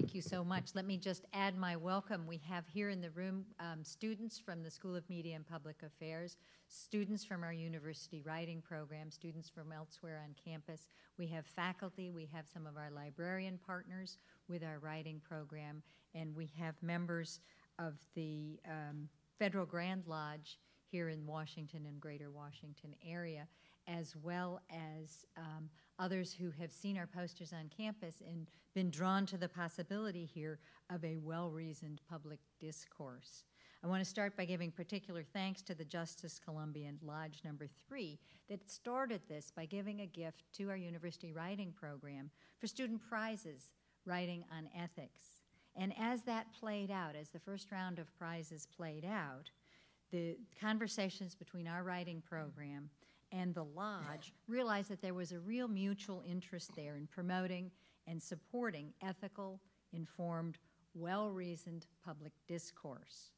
Thank you so much. Let me just add my welcome. We have here in the room students from the School of Media and Public Affairs, students from our University Writing Program, students from elsewhere on campus. We have faculty. We have some of our librarian partners with our writing program. And we have members of the Federal Grand Lodge here in Washington and greater Washington area, as well as others who have seen our posters on campus and been drawn to the possibility here of a well-reasoned public discourse. I want to start by giving particular thanks to the Justice Columbian Lodge #3 that started this by giving a gift to our University Writing Program for student prizes, writing on ethics. And as that played out, as the first round of prizes played out, the conversations between our writing program and the lodge realized that there was a real mutual interest there in promoting and supporting ethical, informed, well-reasoned public discourse.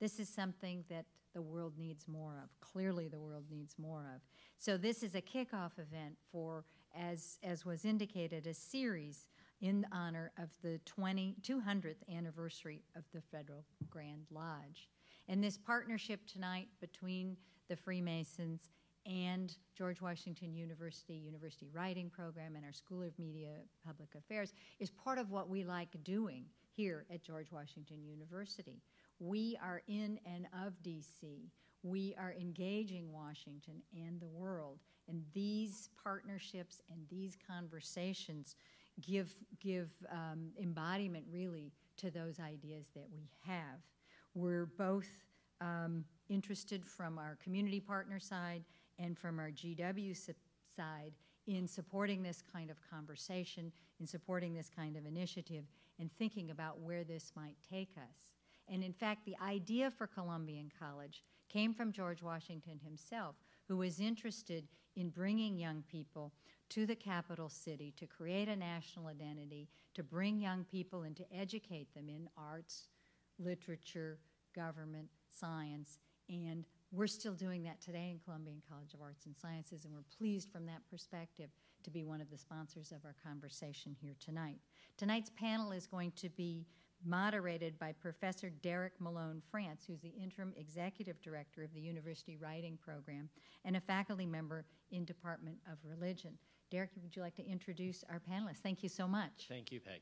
This is something that the world needs more of. Clearly the world needs more of. So this is a kickoff event for, as was indicated, a series in honor of the 200th anniversary of the Federal Grand Lodge. And this partnership tonight between the Freemasons and George Washington University, University Writing Program, and our School of Media Public Affairs is part of what we like doing here at George Washington University. We are in and of DC. We are engaging Washington and the world. And these partnerships and these conversations give embodiment, really, to those ideas that we have. We're both interested from our community partner side and from our GW side in supporting this kind of conversation, in supporting this kind of initiative, and thinking about where this might take us. And in fact, the idea for Columbian College came from George Washington himself, who was interested in bringing young people to the capital city to create a national identity, to bring young people and to educate them in arts, literature, government, science, and we're still doing that today in Columbian College of Arts and Sciences, and we're pleased from that perspective to be one of the sponsors of our conversation here tonight. Tonight's panel is going to be moderated by Professor Derek Malone-France, who's the interim executive director of the University Writing Program and a faculty member in Department of Religion. Derek, would you like to introduce our panelists? Thank you so much. Thank you, Peg.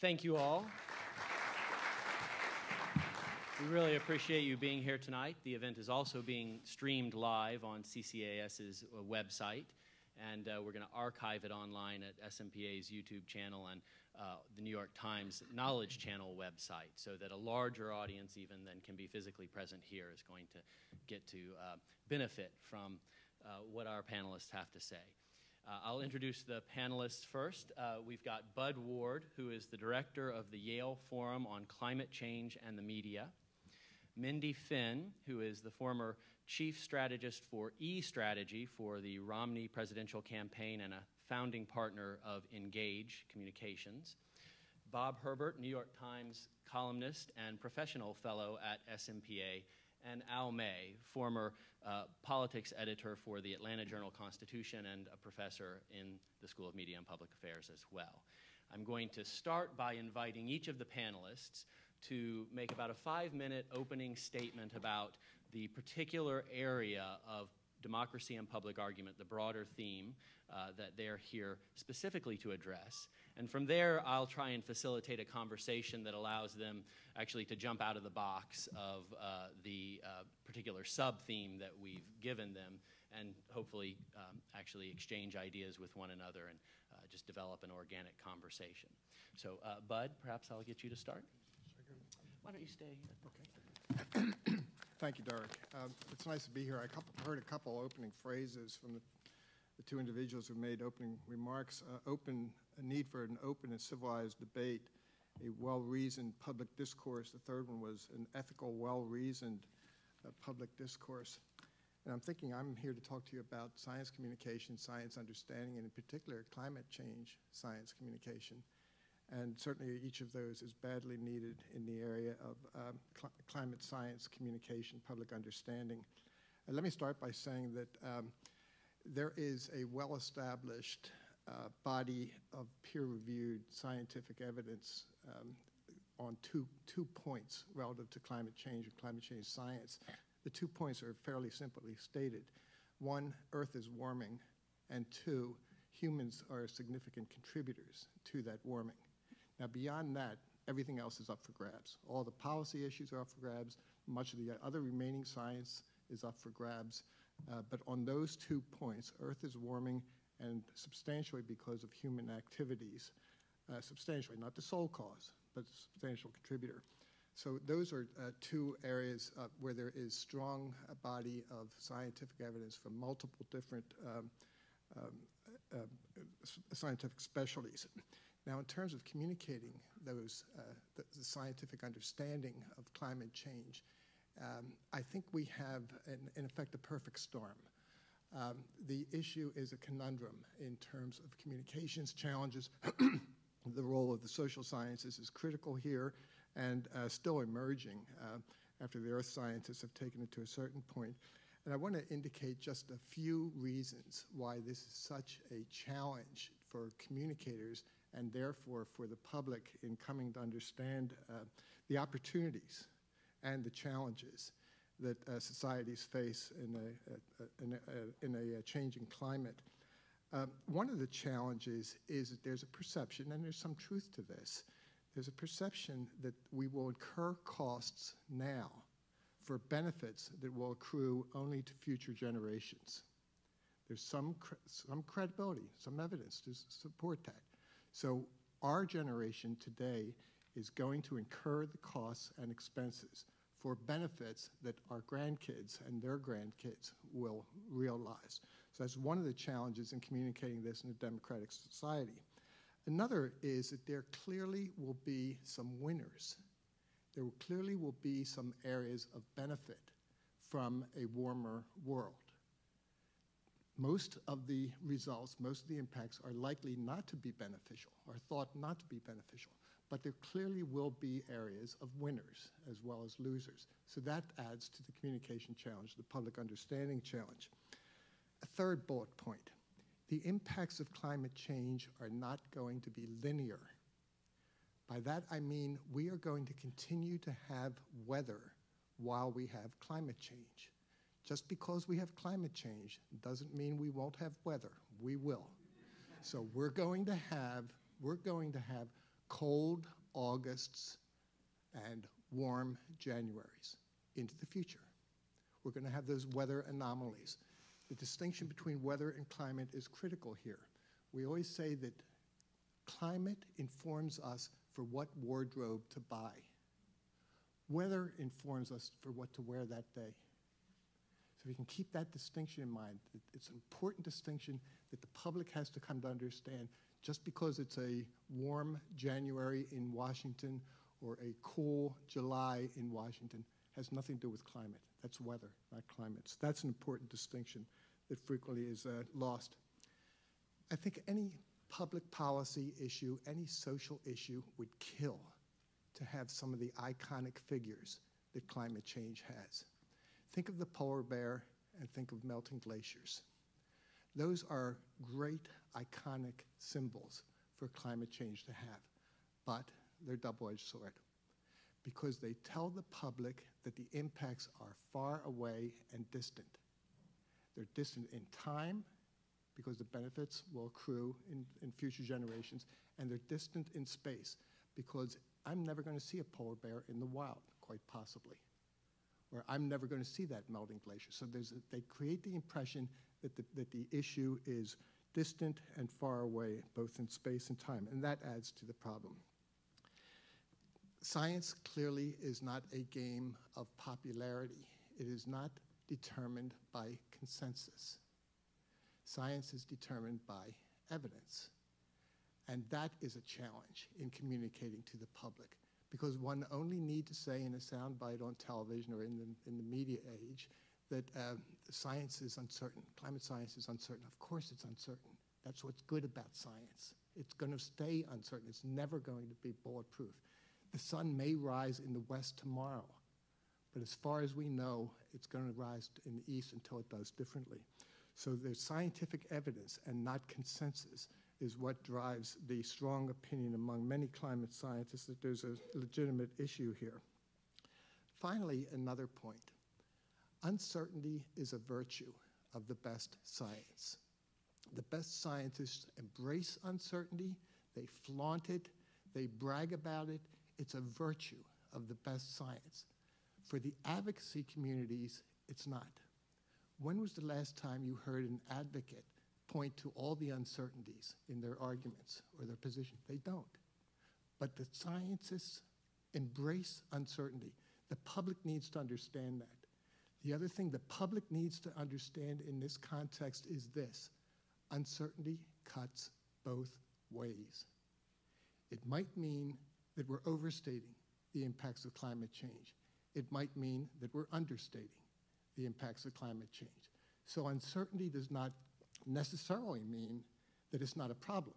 Thank you all. We really appreciate you being here tonight. The event is also being streamed live on CCAS's website, and we're going to archive it online at SMPA's YouTube channel and the New York Times Knowledge Channel website, so that a larger audience even than can be physically present here is going to get to benefit from what our panelists have to say. I'll introduce the panelists first. We've got Bud Ward, who is the director of the Yale Forum on Climate Change and the Media. Mindy Finn, who is the former chief strategist for e-strategy for the Romney presidential campaign and a founding partner of Engage Communications. Bob Herbert, New York Times columnist and professional fellow at SMPA. And Al May, former politics editor for the Atlanta Journal-Constitution and a professor in the School of Media and Public Affairs as well. I'm going to start by inviting each of the panelists to make about a 5-minute opening statement about the particular area of democracy and public argument, the broader theme that they're here specifically to address. And from there, I'll try and facilitate a conversation that allows them actually to jump out of the box of the particular sub-theme that we've given them and hopefully actually exchange ideas with one another and just develop an organic conversation. So, Bud, perhaps I'll get you to start. Why don't you stay? Okay. Thank you, Derek. It's nice to be here. I heard a couple opening phrases from the two individuals who made opening remarks. A need for an open and civilized debate, a well-reasoned public discourse. The third one was an ethical, well-reasoned public discourse. And I'm thinking I'm here to talk to you about science communication, science understanding, and in particular, climate change science communication. And certainly each of those is badly needed in the area of climate science, communication, public understanding. Let me start by saying that there is a well-established body of peer-reviewed scientific evidence on two points relative to climate change and climate change science. The 2 points are fairly simply stated. One, Earth is warming, and two, humans are significant contributors to that warming. Now, beyond that, everything else is up for grabs. All the policy issues are up for grabs. Much of the other remaining science is up for grabs. But on those 2 points, Earth is warming, and substantially because of human activities, substantially, not the sole cause, but a substantial contributor. So those are 2 areas where there is strong body of scientific evidence from multiple different scientific specialties. Now, in terms of communicating those, the scientific understanding of climate change, I think we have, in effect, a perfect storm. The issue is a conundrum in terms of communications challenges. The role of the social sciences is critical here and still emerging after the earth scientists have taken it to a certain point. And I want to indicate just a few reasons why this is such a challenge for communicators and therefore for the public in coming to understand the opportunities and the challenges that societies face in a changing climate. One of the challenges is that there's a perception, and there's some truth to this, there's a perception that we will incur costs now for benefits that will accrue only to future generations. There's some credibility, some evidence to support that. So our generation today is going to incur the costs and expenses for benefits that our grandkids and their grandkids will realize. So that's one of the challenges in communicating this in a democratic society. Another is that there clearly will be some winners. There clearly will be some areas of benefit from a warmer world. Most of the results, most of the impacts are likely not to be beneficial, or thought not to be beneficial. But there clearly will be areas of winners as well as losers. So that adds to the communication challenge, the public understanding challenge. A third bullet point, the impacts of climate change are not going to be linear. By that I mean we are going to continue to have weather while we have climate change. Just because we have climate change doesn't mean we won't have weather. We will. So we're going to have cold Augusts and warm Januaries into the future. We're going to have those weather anomalies. The distinction between weather and climate is critical here. We always say that climate informs us for what wardrobe to buy. Weather informs us for what to wear that day. So we can keep that distinction in mind. It's an important distinction that the public has to come to understand. Just because it's a warm January in Washington or a cool July in Washington has nothing to do with climate. That's weather, not climate. So that's an important distinction that frequently is lost. I think any public policy issue, any social issue would kill to have some of the iconic figures that climate change has. Think of the polar bear and think of melting glaciers. Those are great iconic symbols for climate change to have, but they're double-edged sword because they tell the public that the impacts are far away and distant. They're distant in time because the benefits will accrue in future generations, and they're distant in space because I'm never going to see a polar bear in the wild, quite possibly, or I'm never going to see that melting glacier. So they create the impression that the issue is distant and far away, both in space and time, and that adds to the problem. Science clearly is not a game of popularity. It is not determined by consensus. Science is determined by evidence, and that is a challenge in communicating to the public because one only need to say in a soundbite on television or in the media age that science is uncertain, climate science is uncertain. Of course it's uncertain. That's what's good about science. It's going to stay uncertain. It's never going to be bulletproof. The sun may rise in the west tomorrow, but as far as we know, it's going to rise in the east until it does differently. So there's scientific evidence and not consensus is what drives the strong opinion among many climate scientists that there's a legitimate issue here. Finally, another point. Uncertainty is a virtue of the best science. The best scientists embrace uncertainty, they flaunt it, they brag about it. It's a virtue of the best science. For the advocacy communities, it's not. When was the last time you heard an advocate point to all the uncertainties in their arguments or their position? They don't. But the scientists embrace uncertainty. The public needs to understand that. The other thing the public needs to understand in this context is this. Uncertainty cuts both ways. It might mean that we're overstating the impacts of climate change. It might mean that we're understating the impacts of climate change. So uncertainty does not necessarily mean that it's not a problem.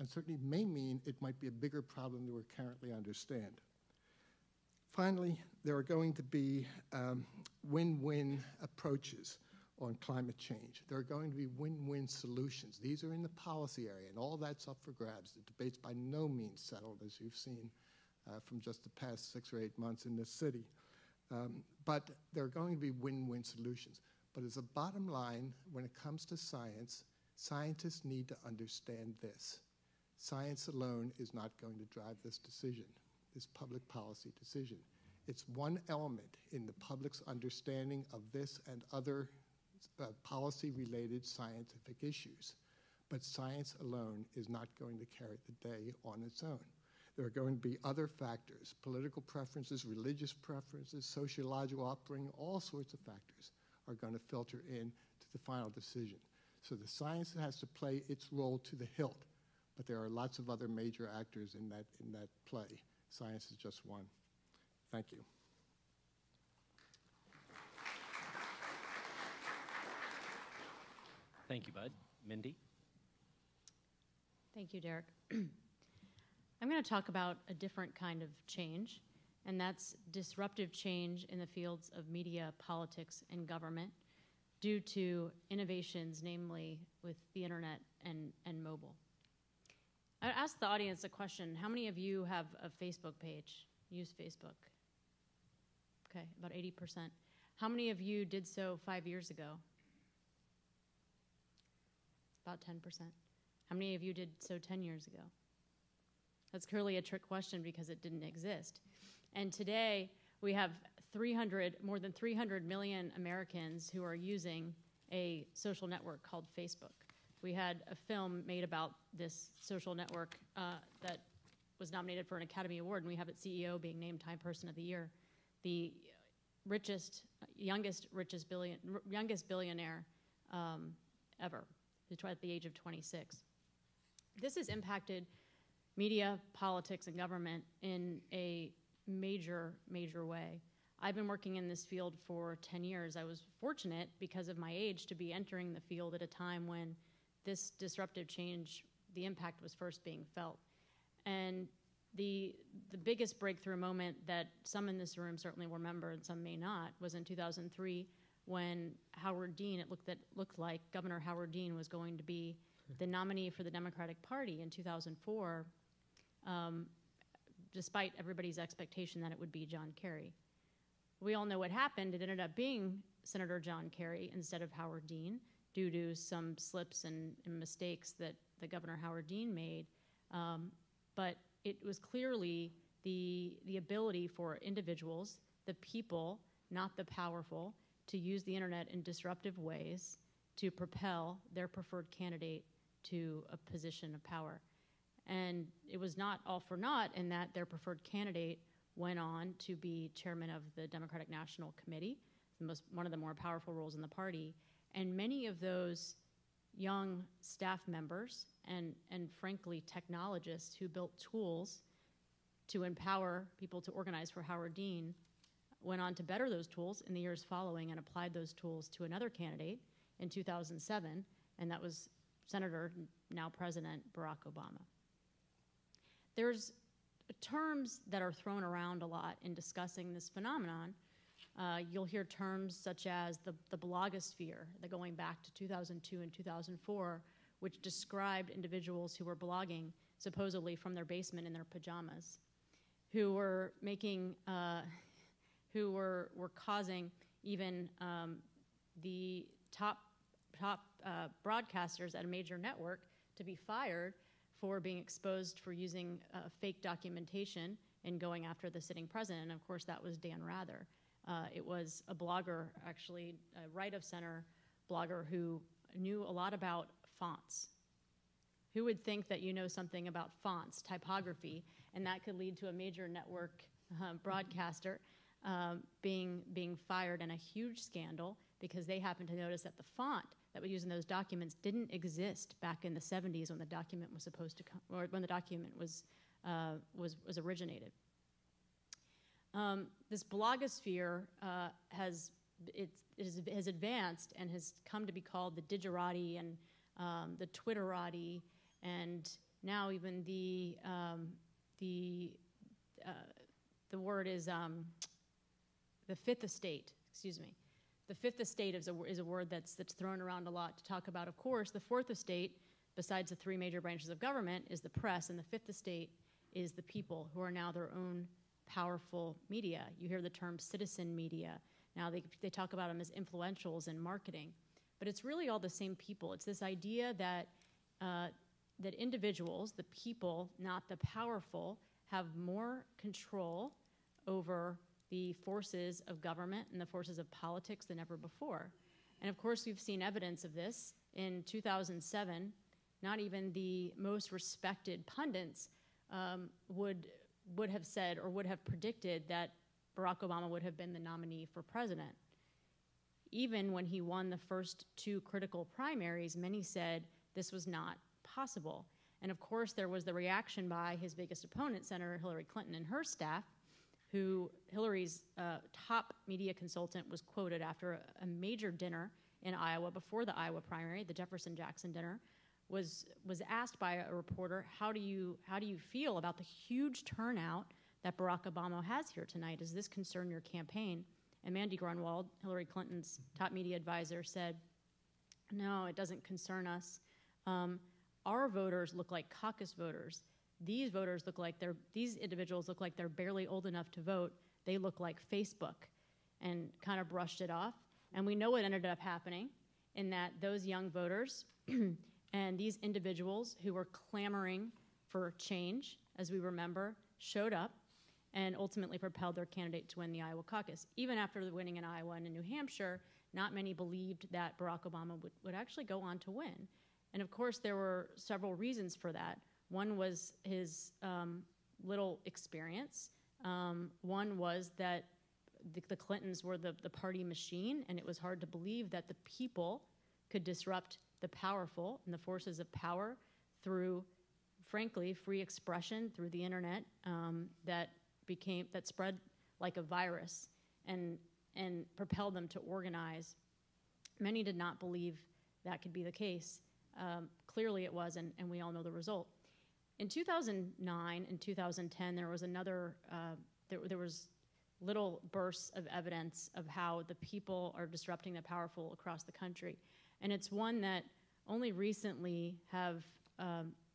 Uncertainty may mean it might be a bigger problem than we currently understand. Finally, there are going to be win-win approaches on climate change. There are going to be win-win solutions. These are in the policy area, and all that's up for grabs. The debate's by no means settled, as you've seen from just the past 6 or 8 months in this city. But there are going to be win-win solutions. But as a bottom line, when it comes to science, scientists need to understand this. Science alone is not going to drive this decision, this public policy decision. It's one element in the public's understanding of this and other policy-related scientific issues. But science alone is not going to carry the day on its own. There are going to be other factors, political preferences, religious preferences, sociological upbringing, all sorts of factors are going to filter in to the final decision. So the science has to play its role to the hilt, but there are lots of other major actors in that play. Science is just one. Thank you. Thank you, Bud. Mindy? Thank you, Derek. I'm going to talk about a different kind of change, and that's disruptive change in the fields of media, politics, and government due to innovations, namely with the internet and mobile. I asked the audience a question. How many of you have a Facebook page? Use Facebook? Okay, about 80%. How many of you did so 5 years ago? About 10%. How many of you did so 10 years ago? That's clearly a trick question because it didn't exist. And today, we have more than 300 million Americans who are using a social network called Facebook. We had a film made about this social network that was nominated for an Academy Award, and we have its CEO being named Time Person of the Year. The youngest billionaire ever, at the age of 26. This has impacted media, politics, and government in a major, major way. I've been working in this field for 10 years. I was fortunate, because of my age, to be entering the field at a time when this disruptive change, the impact was first being felt. And the biggest breakthrough moment that some in this room certainly will remember and some may not was in 2003, when Howard Dean, it looked like Governor Howard Dean was going to be the nominee for the Democratic Party in 2004, despite everybody's expectation that it would be John Kerry. We all know what happened. It ended up being Senator John Kerry instead of Howard Dean due to some slips and mistakes that Governor Howard Dean made. But it was clearly the ability for individuals, the people, not the powerful, to use the internet in disruptive ways to propel their preferred candidate to a position of power. And it was not all for naught in that their preferred candidate went on to be chairman of the Democratic National Committee, one of the more powerful roles in the party. And many of those young staff members and frankly, technologists who built tools to empower people to organize for Howard Dean went on to better those tools in the years following and applied those tools to another candidate in 2007, and that was Senator, now President, Barack Obama. There's terms that are thrown around a lot in discussing this phenomenon. You'll hear terms such as the blogosphere, going back to 2002 and 2004, which described individuals who were blogging, supposedly from their basement in their pajamas, who were making, who were causing even the top broadcasters at a major network to be fired for being exposed for using fake documentation and going after the sitting president. And of course, that was Dan Rather. It was a blogger, actually, a right-of-center blogger who knew a lot about fonts. Who would think that you know something about fonts, typography, and that could lead to a major network broadcaster being fired in a huge scandal because they happened to notice that the font that we use in those documents didn't exist back in the 70s when the document was supposed to come, or when the document was originated. This blogosphere has advanced and has come to be called the digerati and the twitterati, and now even the word is the fifth estate. Excuse me, the fifth estate is a word that's thrown around a lot to talk about. Of course, the fourth estate, besides the three major branches of government, is the press, and the fifth estate is the people who are now their own powerful media. You hear the term citizen media. Now they talk about them as influentials in marketing, but it's really all the same people. It's this idea that that individuals, the people, not the powerful, have more control over the forces of government and the forces of politics than ever before. And of course, we've seen evidence of this. In 2007, not even the most respected pundits would have said or would have predicted that Barack Obama would have been the nominee for president. Even when he won the first two critical primaries, many said this was not possible. And of course, there was the reaction by his biggest opponent, Senator Hillary Clinton, and her staff, who Hillary's top media consultant was quoted after a major dinner in Iowa before the Iowa primary, the Jefferson-Jackson dinner, was asked by a reporter, how do you feel about the huge turnout that Barack Obama has here tonight? Does this concern your campaign? And Mandy Grunwald, Hillary Clinton's top media advisor, said, no, it doesn't concern us. Our voters look like caucus voters. These voters look like these individuals look like they're barely old enough to vote. They look like Facebook, and kind of brushed it off. And we know what ended up happening in that those young voters and these individuals who were clamoring for change, as we remember, showed up and ultimately propelled their candidate to win the Iowa caucus. Even after the winning in Iowa and in New Hampshire, not many believed that Barack Obama would actually go on to win. And of course, there were several reasons for that. One was his little experience. One was that the Clintons were the party machine, and it was hard to believe that the people could disrupt the powerful and the forces of power through, frankly, free expression through the internet that spread like a virus and propelled them to organize. Many did not believe that could be the case. Clearly it was, and we all know the result. In 2009 and 2010, there was another. There was little bursts of evidence of how the people are disrupting the powerful across the country, and it's one that only recently have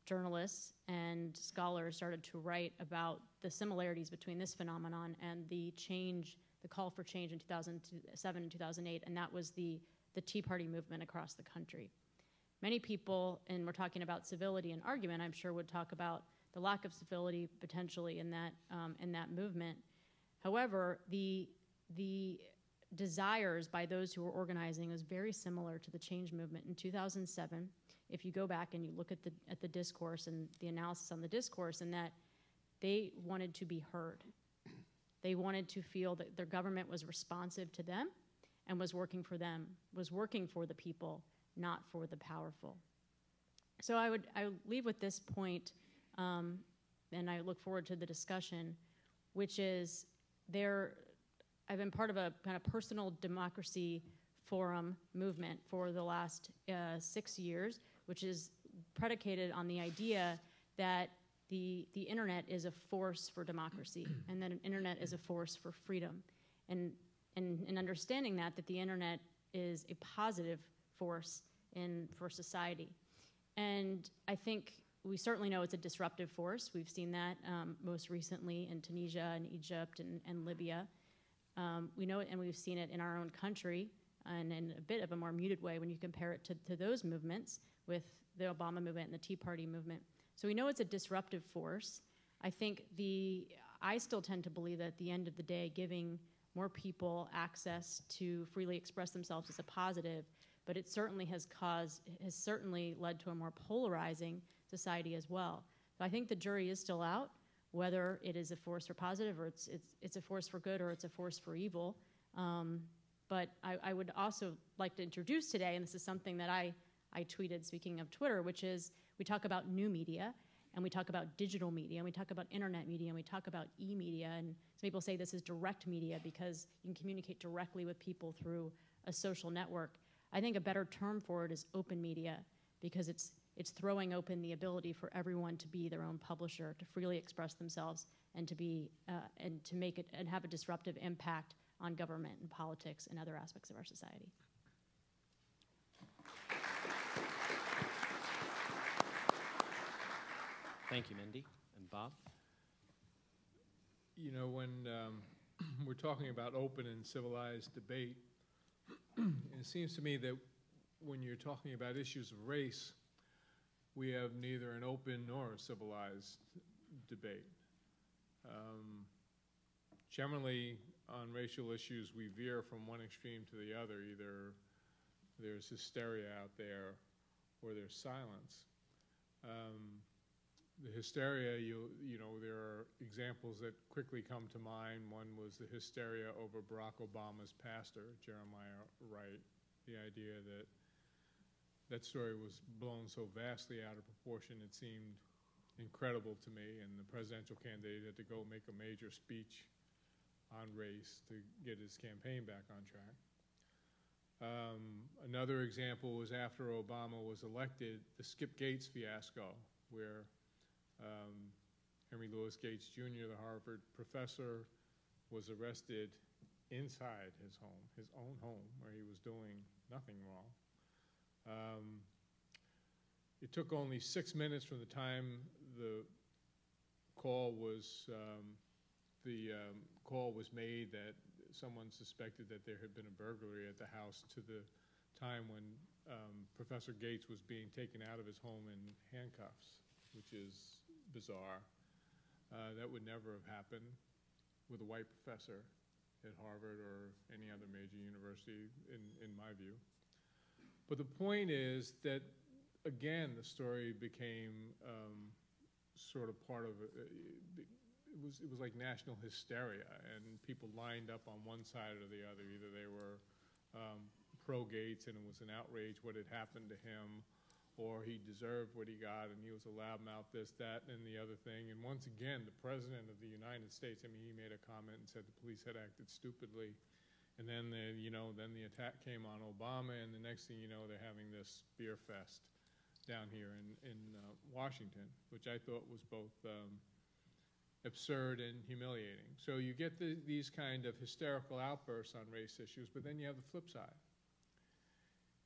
journalists and scholars started to write about the similarities between this phenomenon and the change, the call for change in 2007 and 2008, and that was the Tea Party movement across the country. Many people, and we're talking about civility and argument, I'm sure would talk about the lack of civility potentially in that movement. However, the desires by those who were organizing was very similar to the change movement in 2007. If you go back and you look at the discourse and the analysis on the discourse, and that they wanted to be heard. They wanted to feel that their government was responsive to them and was working for them, was working for the people, not for the powerful. So I would leave with this point, and I look forward to the discussion, which is I've been part of a kind of personal democracy forum movement for the last 6 years, which is predicated on the idea that the internet is a force for democracy, and that an internet is a force for freedom. And understanding that the internet is a positive force for society. And I think we certainly know it's a disruptive force. We've seen that most recently in Tunisia and Egypt and Libya. We know it, and we've seen it in our own country, and in a bit of a more muted way when you compare it to those movements with the Obama movement and the Tea Party movement. So we know it's a disruptive force. I think I still tend to believe that at the end of the day, giving more people access to freely express themselves is a positive, but it certainly has certainly led to a more polarizing society as well. So I think the jury is still out, whether it is a force for positive or it's a force for good or it's a force for evil. But I would also like to introduce today, and this is something that I tweeted, speaking of Twitter, which is we talk about new media, and we talk about digital media, and we talk about internet media, and we talk about e-media, and some people say this is direct media because you can communicate directly with people through a social network. I think a better term for it is open media, because it's throwing open the ability for everyone to be their own publisher, to freely express themselves, and to be and to make it and have a disruptive impact on government and politics and other aspects of our society. Thank you, Mindy. And Bob? You know, when we're talking about open and civilized debate, it seems to me that when you're talking about issues of race, we have neither an open nor a civilized debate. Generally, on racial issues, we veer from one extreme to the other. Either there's hysteria out there or there's silence. The hysteria, you know, there are examples that quickly come to mind. One was the hysteria over Barack Obama's pastor, Jeremiah Wright. The idea that that story was blown so vastly out of proportion, it seemed incredible to me. And the presidential candidate had to go make a major speech on race to get his campaign back on track. Another example was after Obama was elected, the Skip Gates fiasco, where Henry Louis Gates Jr., the Harvard professor, was arrested inside his home, his own home, where he was doing nothing wrong. It took only 6 minutes from the time the call was made that someone suspected that there had been a burglary at the house to the time when Professor Gates was being taken out of his home in handcuffs, which is bizarre. That would never have happened with a white professor at Harvard or any other major university, in my view. But the point is that, again, the story became sort of part of it was like national hysteria, and people lined up on one side or the other. Either they were pro-Gates and it was an outrage what had happened to him, or he deserved what he got and he was a loudmouth, this, that, and the other thing. And once again, the President of the United States, I mean, he made a comment and said the police had acted stupidly. And then the attack came on Obama, and the next thing you know, they're having this beer fest down here in Washington, which I thought was both absurd and humiliating. So you get these kind of hysterical outbursts on race issues, but then you have the flip side.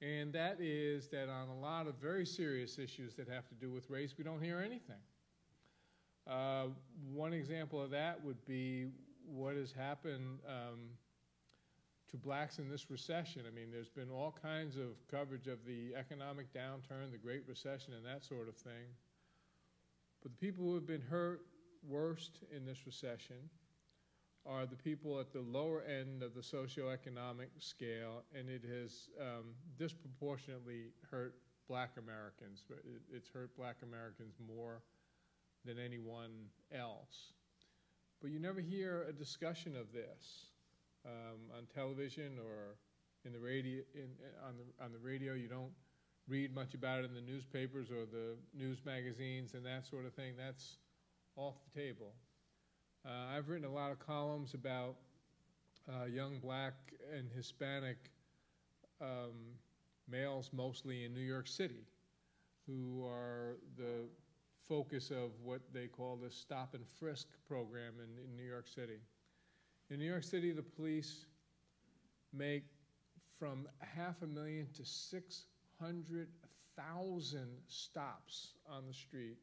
And that is that on a lot of very serious issues that have to do with race, we don't hear anything. One example of that would be what has happened to blacks in this recession. I mean, there's been all kinds of coverage of the economic downturn, the Great Recession, and that sort of thing. But the people who have been hurt worst in this recession are the people at the lower end of the socioeconomic scale, and it has disproportionately hurt black Americans. It's hurt black Americans more than anyone else. But you never hear a discussion of this on television or in the radio. On the radio, you don't read much about it in the newspapers or the news magazines and that sort of thing. That's off the table. I've written a lot of columns about young black and Hispanic males, mostly in New York City, who are the focus of what they call the stop and frisk program in New York City. In New York City, the police make from 500,000 to 600,000 1,000 stops on the street.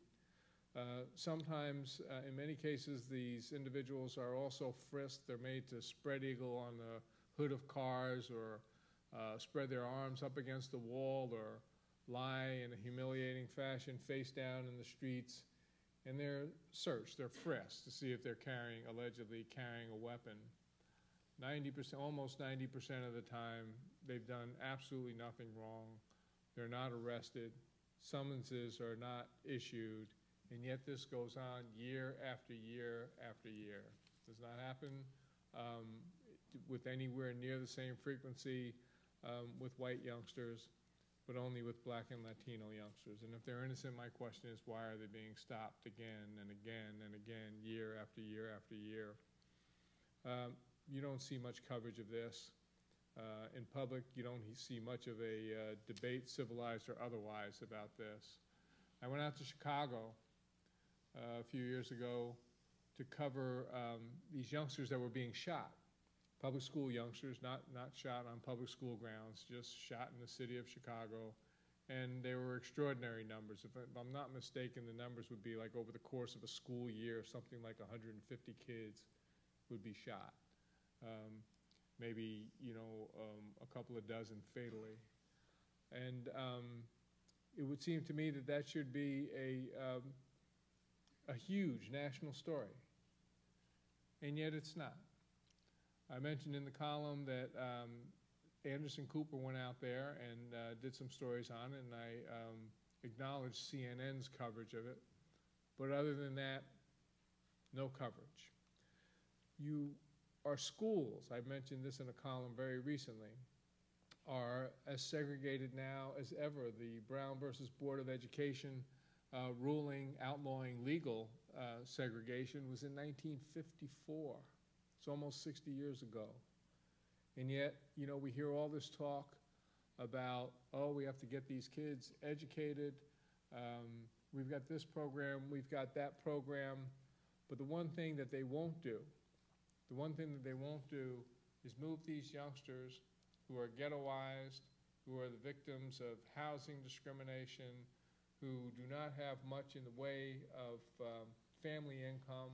Sometimes, in many cases, these individuals are also frisked. They're made to spread eagle on the hood of cars, or spread their arms up against the wall, or lie in a humiliating fashion face down in the streets. And they're searched, they're frisked to see if they're carrying, allegedly carrying a weapon. 90%, almost 90% of the time, they've done absolutely nothing wrong. They're not arrested. Summonses are not issued. And yet this goes on year after year after year. It does not happen with anywhere near the same frequency with white youngsters, but only with black and Latino youngsters. And if they're innocent, my question is, why are they being stopped again and again and again, year after year after year? You don't see much coverage of this. In public, you don't see much of a debate, civilized or otherwise, about this. I went out to Chicago a few years ago to cover these youngsters that were being shot. Public school youngsters, not shot on public school grounds, just shot in the city of Chicago. And they were extraordinary numbers. If I'm not mistaken, the numbers would be like over the course of a school year, something like 150 kids would be shot. Maybe, you know, a couple of dozen fatally. And it would seem to me that that should be a huge national story. And yet it's not. I mentioned in the column that Anderson Cooper went out there and did some stories on it, and I acknowledged CNN's coverage of it. But other than that, no coverage. You, our schools, I mentioned this in a column very recently, are as segregated now as ever. The Brown versus Board of Education ruling outlawing legal segregation was in 1954. It's almost 60 years ago. And yet, you know, we hear all this talk about, oh, we have to get these kids educated. We've got this program, we've got that program. But the one thing that they won't do, the one thing that they won't do is move these youngsters who are ghettoized, who are the victims of housing discrimination, who do not have much in the way of family income.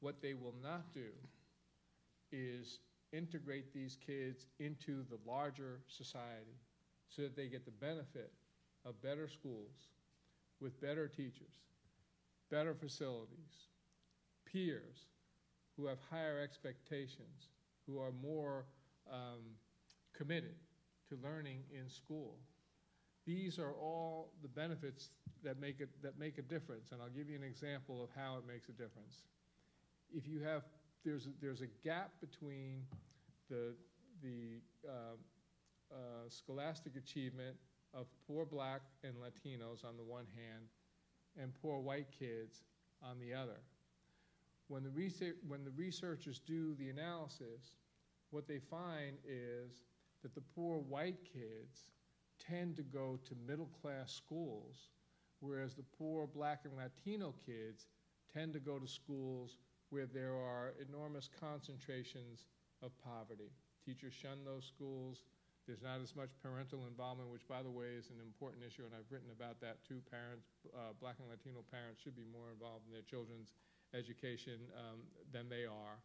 What they will not do is integrate these kids into the larger society so that they get the benefit of better schools with better teachers, better facilities, peers who have higher expectations, who are more committed to learning in school. These are all the benefits that make it, that make a difference. And I'll give you an example of how it makes a difference. If you have, there's a gap between the scholastic achievement of poor black and Latinos on the one hand, and poor white kids on the other. When the researchers do the analysis, what they find is that the poor white kids tend to go to middle-class schools, whereas the poor black and Latino kids tend to go to schools where there are enormous concentrations of poverty. Teachers shun those schools. There's not as much parental involvement, which, by the way, is an important issue, and I've written about that too. Parents, black and Latino parents, should be more involved in their children's education than they are.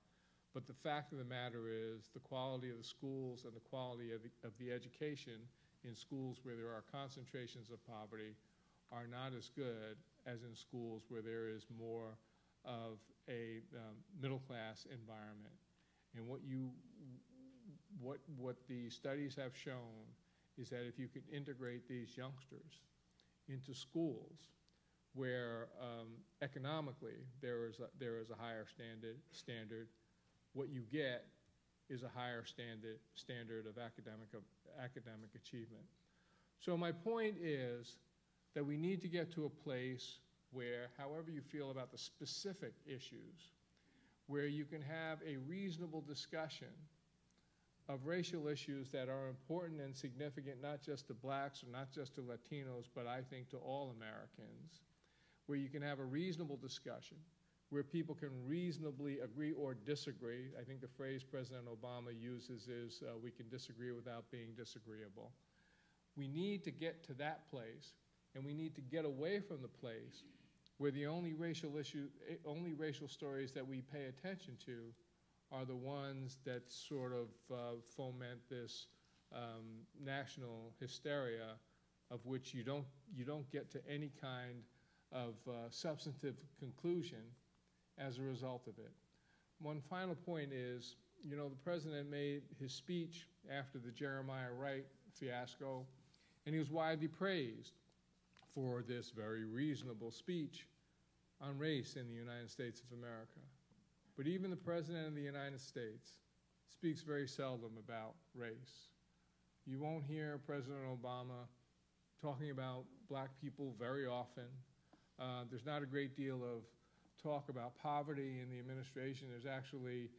But the fact of the matter is the quality of the schools and the quality of the education in schools where there are concentrations of poverty are not as good as in schools where there is more of a middle-class environment. And what the studies have shown is that if you can integrate these youngsters into schools where economically there is a higher standard, what you get is a higher standard of academic achievement. So my point is that we need to get to a place where, however you feel about the specific issues, where you can have a reasonable discussion of racial issues that are important and significant, not just to blacks or not just to Latinos, but I think to all Americans, where you can have a reasonable discussion, where people can reasonably agree or disagree. I think the phrase President Obama uses is, we can disagree without being disagreeable. We need to get to that place, and we need to get away from the place where the only racial stories that we pay attention to are the ones that sort of foment this national hysteria, of which you don't get to any kind of substantive conclusion as a result of it. One final point is, you know, the president made his speech after the Jeremiah Wright fiasco, and he was widely praised for this very reasonable speech on race in the United States of America. But even the president of the United States speaks very seldom about race. You won't hear President Obama talking about black people very often. There's not a great deal of talk about poverty in the administration. There's actually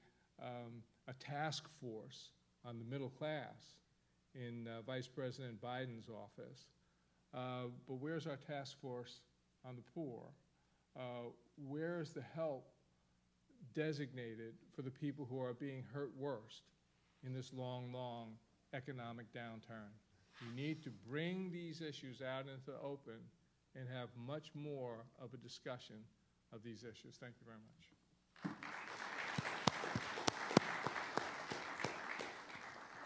a task force on the middle class in Vice President Biden's office. But where's our task force on the poor? Where's the help designated for the people who are being hurt worst in this long, long economic downturn? We need to bring these issues out into the open and have much more of a discussion of these issues. Thank you very much.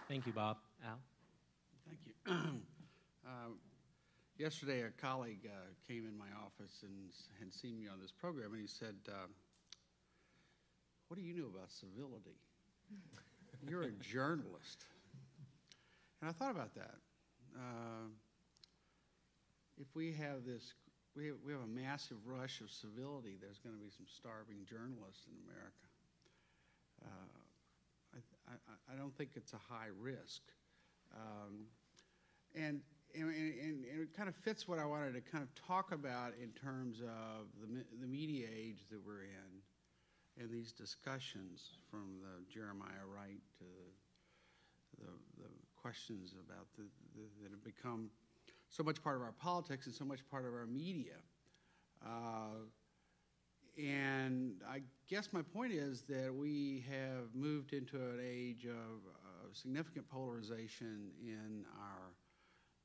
Thank you, Bob. Al? Thank you. Yesterday, a colleague came in my office and had seen me on this program, and he said, what do you know about civility? You're a journalist. And I thought about that. If we have this, we have a massive rush of civility, there's going to be some starving journalists in America. I don't think it's a high risk. And it kind of fits what I wanted to kind of talk about in terms of the media age that we're in and these discussions from the Jeremiah Wright to the questions about that have become so much part of our politics and so much part of our media. And I guess my point is that we have moved into an age of significant polarization in our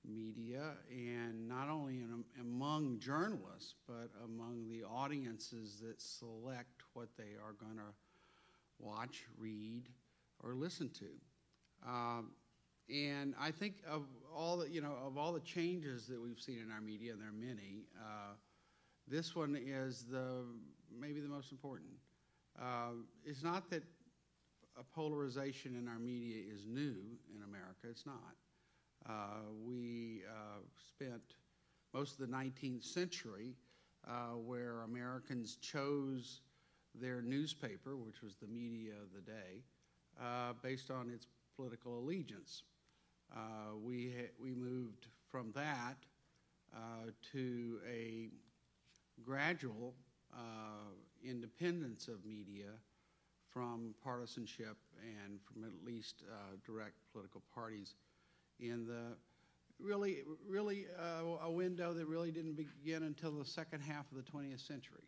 media, and not only among journalists, but among the audiences that select what they are going to watch, read, or listen to. And I think of all the, of all the changes that we've seen in our media, and there are many, this one is maybe the most important. It's not that a polarization in our media is new in America. It's not. We spent most of the 19th century where Americans chose their newspaper, which was the media of the day, based on its political allegiance. We moved from that to a gradual independence of media from partisanship and from at least direct political parties in the really a window that really didn't begin until the second half of the 20th century,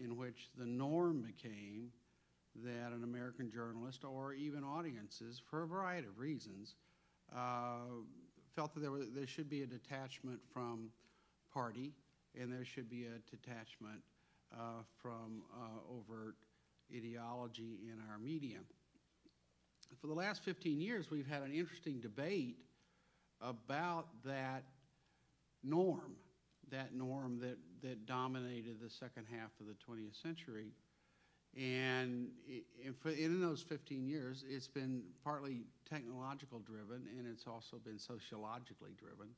in which the norm became that an American journalist or even audiences, for a variety of reasons, felt that there should be a detachment from party, and there should be a detachment from overt ideology in our media. For the last 15 years, we've had an interesting debate about that norm that dominated the second half of the 20th century. And in those 15 years, it's been partly technological driven, and it's also been sociologically driven.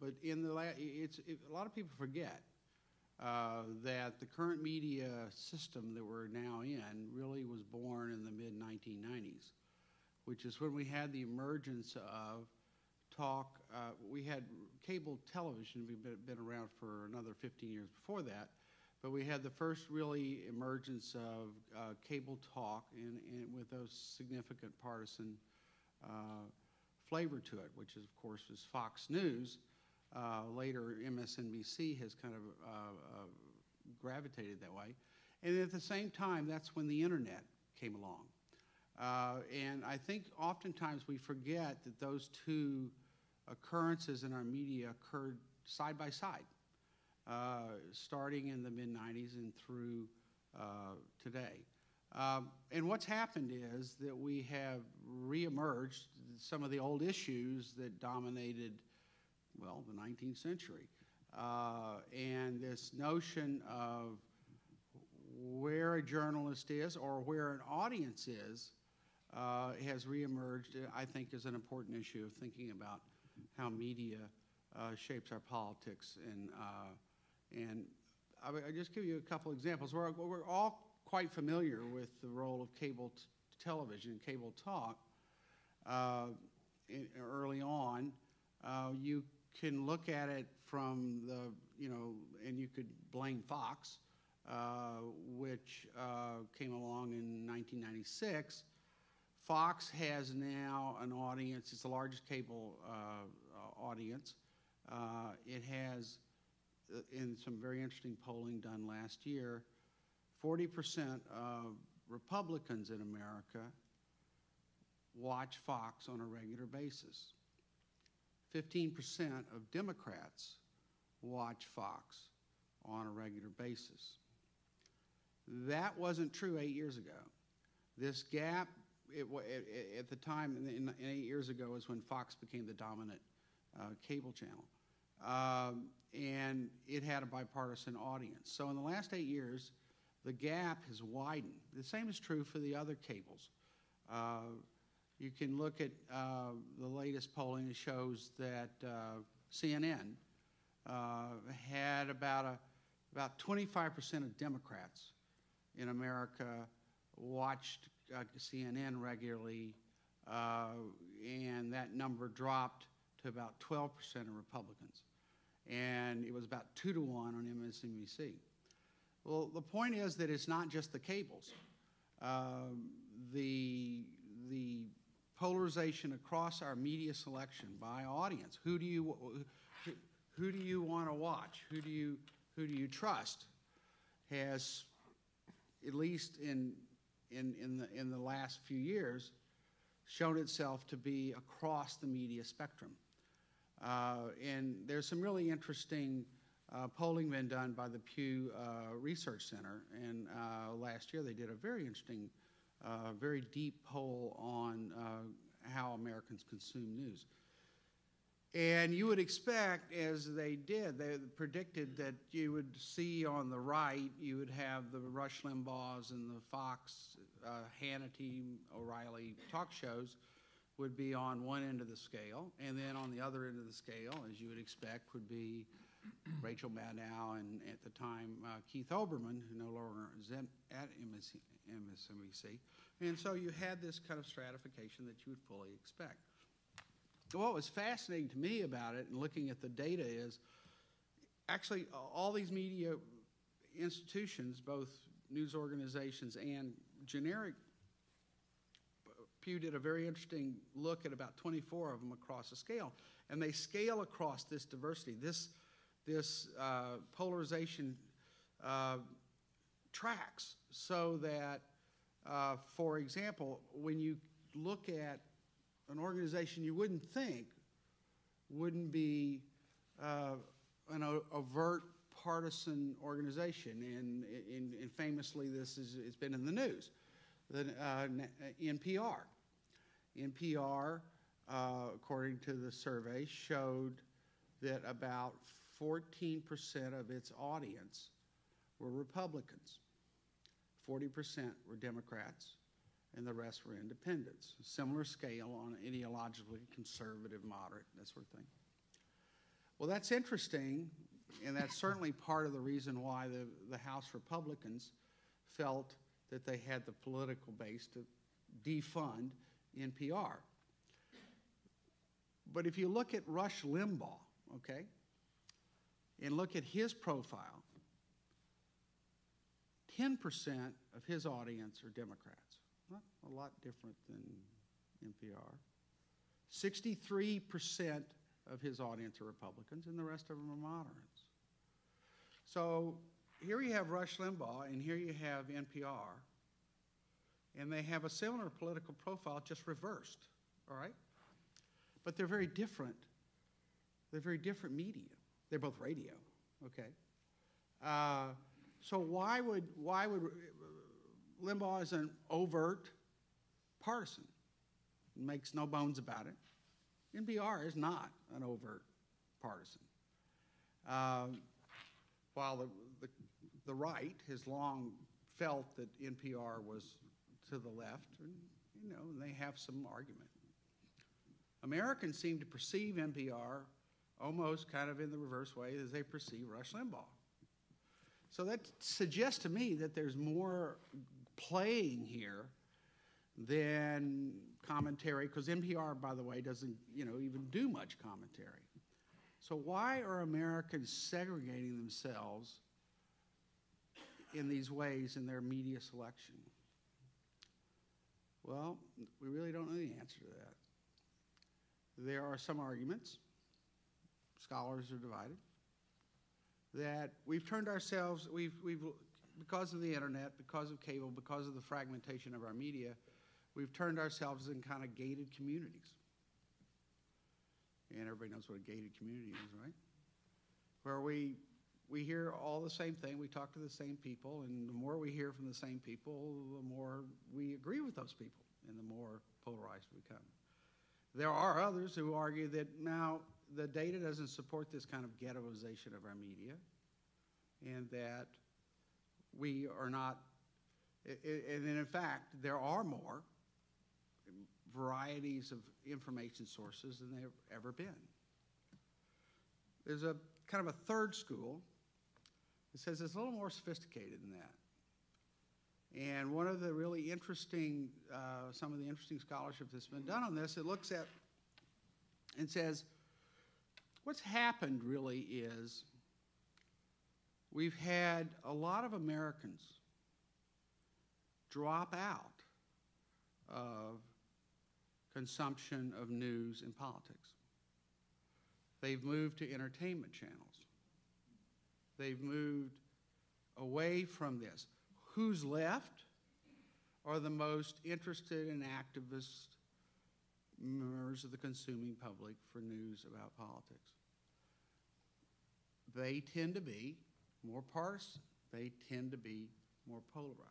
But a lot of people forget that the current media system that we're now in really was born in the mid-1990s, which is when we had the emergence of talk. We had cable television. We've been around for another 15 years before that. But we had the first really emergence of cable talk with a significant partisan flavor to it, which is, of course, was Fox News. Later, MSNBC has kind of gravitated that way. And at the same time, that's when the internet came along. And I think oftentimes we forget that those two occurrences in our media occurred side by side, starting in the mid-'90s and through today. And what's happened is that we have reemerged some of the old issues that dominated, well, the 19th century. And this notion of where a journalist is or where an audience is has reemerged, I think, as an important issue of thinking about how media shapes our politics. And I'll just give you a couple examples. We're all quite familiar with the role of cable television, cable talk. Early on, you can look at it from the, and you could blame Fox, which came along in 1996. Fox has now an audience. It's the largest cable audience. It has, in some very interesting polling done last year, 40% of Republicans in America watch Fox on a regular basis. 15% of Democrats watch Fox on a regular basis. That wasn't true 8 years ago. This gap, at the time, in 8 years ago, is when Fox became the dominant cable channel. And it had a bipartisan audience. So in the last 8 years, the gap has widened. The same is true for the other cables. You can look at the latest polling that shows that CNN had about 25% of Democrats in America watched CNN regularly, and that number dropped to about 12% of Republicans. And it was about 2-to-1 on MSNBC. Well, the point is that it's not just the cables. The polarization across our media selection by audience. Who do you want to watch? Who do you trust? Has, at least in the last few years, shown itself to be across the media spectrum. And there's some really interesting polling been done by the Pew Research Center, and last year they did a very interesting, very deep poll on how Americans consume news. And you would expect, as they did, they predicted that you would see on the right, you would have the Rush Limbaughs and the Fox, Hannity, O'Reilly talk shows would be on one end of the scale. And then on the other end of the scale, as you would expect, would be Rachel Maddow and, at the time, Keith Olbermann, who no longer is at MSNBC. And so you had this kind of stratification that you would fully expect. What was fascinating to me about it and looking at the data is actually all these media institutions, both news organizations and generic, Pew did a very interesting look at about 24 of them across the scale, and they scale across this diversity. This polarization tracks so that, for example, when you look at an organization you wouldn't think wouldn't be an overt partisan organization, and famously this is, it's been in the news, the NPR. NPR, according to the survey, showed that about 14% of its audience were Republicans, 40% were Democrats, and the rest were independents. Similar scale on ideologically conservative, moderate, that sort of thing. Well, that's interesting, and that's certainly part of the reason why the House Republicans felt that they had the political base to defund NPR. But if you look at Rush Limbaugh, okay, and look at his profile, 10% of his audience are Democrats. Not a lot different than NPR. 63% of his audience are Republicans, and the rest of them are moderates. So here you have Rush Limbaugh, and here you have NPR. and they have a similar political profile, just reversed, all right? But they're very different. They're very different media. They're both radio, okay? So why would Limbaugh is an overt partisan, makes no bones about it. NPR is not an overt partisan. While the right has long felt that NPR was to the left, and, you know, they have some argument. Americans seem to perceive NPR almost kind of in the reverse way as they perceive Rush Limbaugh. So that suggests to me that there's more playing here than commentary, because NPR, by the way, doesn't, you know, even do much commentary. So why are Americans segregating themselves in these ways in their media selection? Well, we really don't know the answer to that. There are some arguments, scholars are divided, that we've turned ourselves, because of the internet, because of cable, because of the fragmentation of our media, we've turned ourselves in kind of gated communities. And everybody knows what a gated community is, right? Where we hear all the same thing, we talk to the same people, and the more we hear from the same people, the more we agree with those people, and the more polarized we become. There are others who argue that now the data doesn't support this kind of ghettoization of our media, and that we are not, and in fact, there are more varieties of information sources than there have ever been. There's a kind of a third school that says it's a little more sophisticated than that. And one of the really interesting, some of the interesting scholarship that's been done on this, it looks at and says, what's happened really is we've had a lot of Americans drop out of consumption of news and politics. They've moved to entertainment channels. They've moved away from this. Who's left are the most interested and activist members of the consuming public for news about politics. They tend to be more partisan. They tend to be more polarized.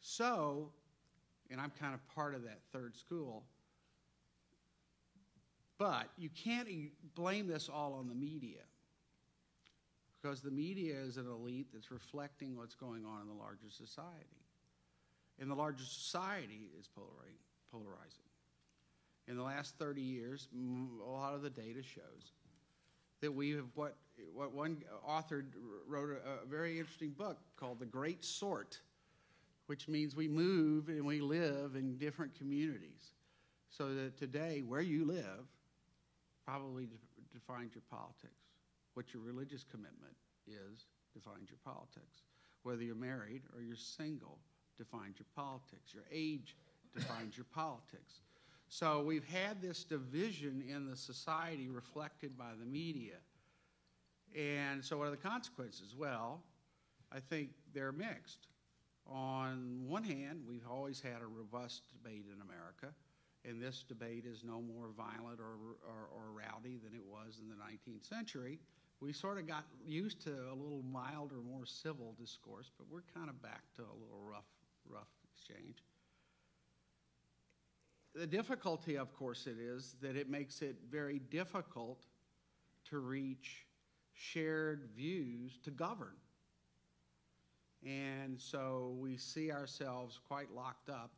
So, and I'm kind of part of that third school, but you can't blame this all on the media, because the media is an elite that's reflecting what's going on in the larger society. And the larger society is polarizing. In the last 30 years, a lot of the data shows that we have what one author wrote a very interesting book called The Great Sort, which means we move and we live in different communities. So that today, where you live probably defines your politics. What your religious commitment is defines your politics. Whether you're married or you're single defines your politics. Your age defines your politics. So we've had this division in the society reflected by the media. And so what are the consequences? Well, I think they're mixed. On one hand, we've always had a robust debate in America, and this debate is no more violent or rowdy than it was in the 19th century. We sort of got used to a little milder, more civil discourse, but we're kind of back to a little rough exchange. The difficulty, of course, it is that it makes it very difficult to reach shared views to govern. And so we see ourselves quite locked up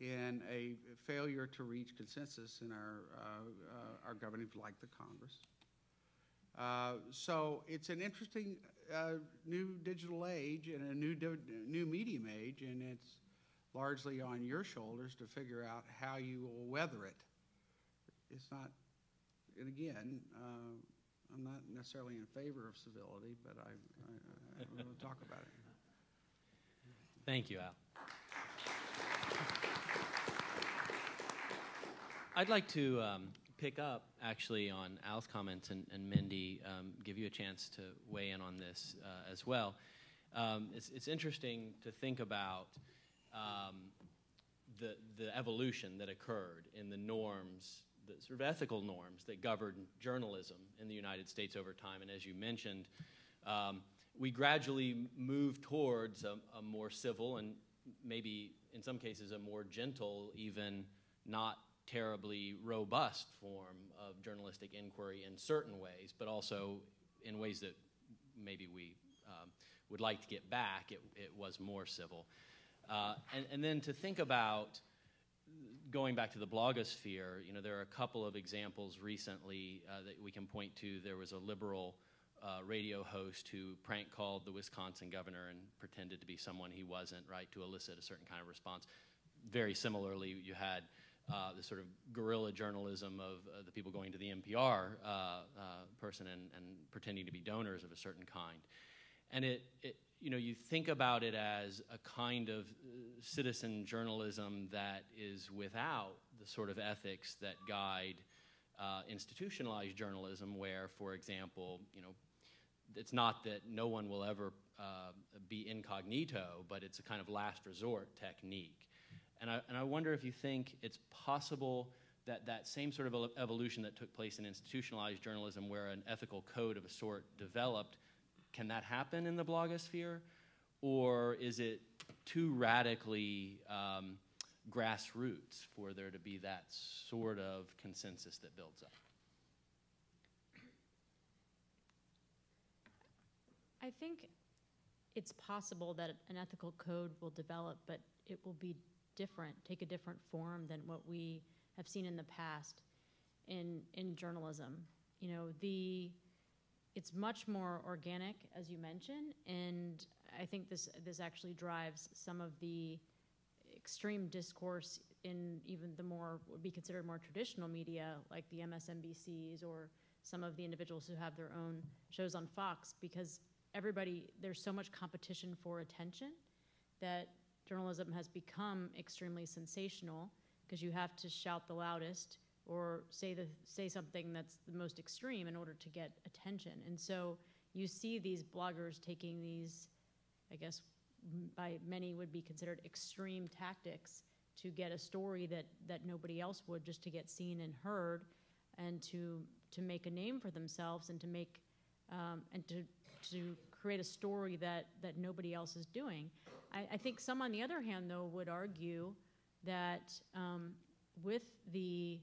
in a failure to reach consensus in our governing, like the Congress. So it's an interesting new digital age and a new medium age, and it's largely on your shoulders to figure out how you will weather it. It's not, and again, I'm not necessarily in favor of civility, but I will talk about it. Thank you, Al. I'd like to pick up, actually, on Al's comments, and Mindy, give you a chance to weigh in on this as well. It's interesting to think about the evolution that occurred in the norms, the sort of ethical norms that govern journalism in the United States over time. And as you mentioned, we gradually move towards a more civil and maybe in some cases a more gentle, even not terribly robust form of journalistic inquiry in certain ways, but also in ways that maybe we would like to get back. It was more civil. And then to think about going back to the blogosphere, you know, there are a couple of examples recently that we can point to. There was a liberal radio host who prank called the Wisconsin governor and pretended to be someone he wasn't, right, to elicit a certain kind of response. Very similarly, you had the sort of guerrilla journalism of the people going to the NPR person and pretending to be donors of a certain kind. And it you know, you think about it as a kind of citizen journalism that is without the sort of ethics that guide institutionalized journalism, where, for example, you know, it's not that no one will ever be incognito, but it's a kind of last resort technique. And I wonder if you think it's possible that that same sort of evolution that took place in institutionalized journalism, where an ethical code of a sort developed, can that happen in the blogosphere? Or is it too radically grassroots for there to be that sort of consensus that builds up? I think it's possible that an ethical code will develop, but it will be different, take a different form than what we have seen in the past in journalism. You know, it's much more organic, as you mentioned, and I think this actually drives some of the extreme discourse in even the more, would be considered more traditional media, like the MSNBCs or some of the individuals who have their own shows on Fox, because there's so much competition for attention that journalism has become extremely sensational, because you have to shout the loudest or say something that's the most extreme in order to get attention. And so you see these bloggers taking these, I guess by many would be considered extreme tactics, to get a story that nobody else would, just to get seen and heard, and to make a name for themselves, and to make and to create a story that nobody else is doing. I think some, on the other hand, though, would argue that with the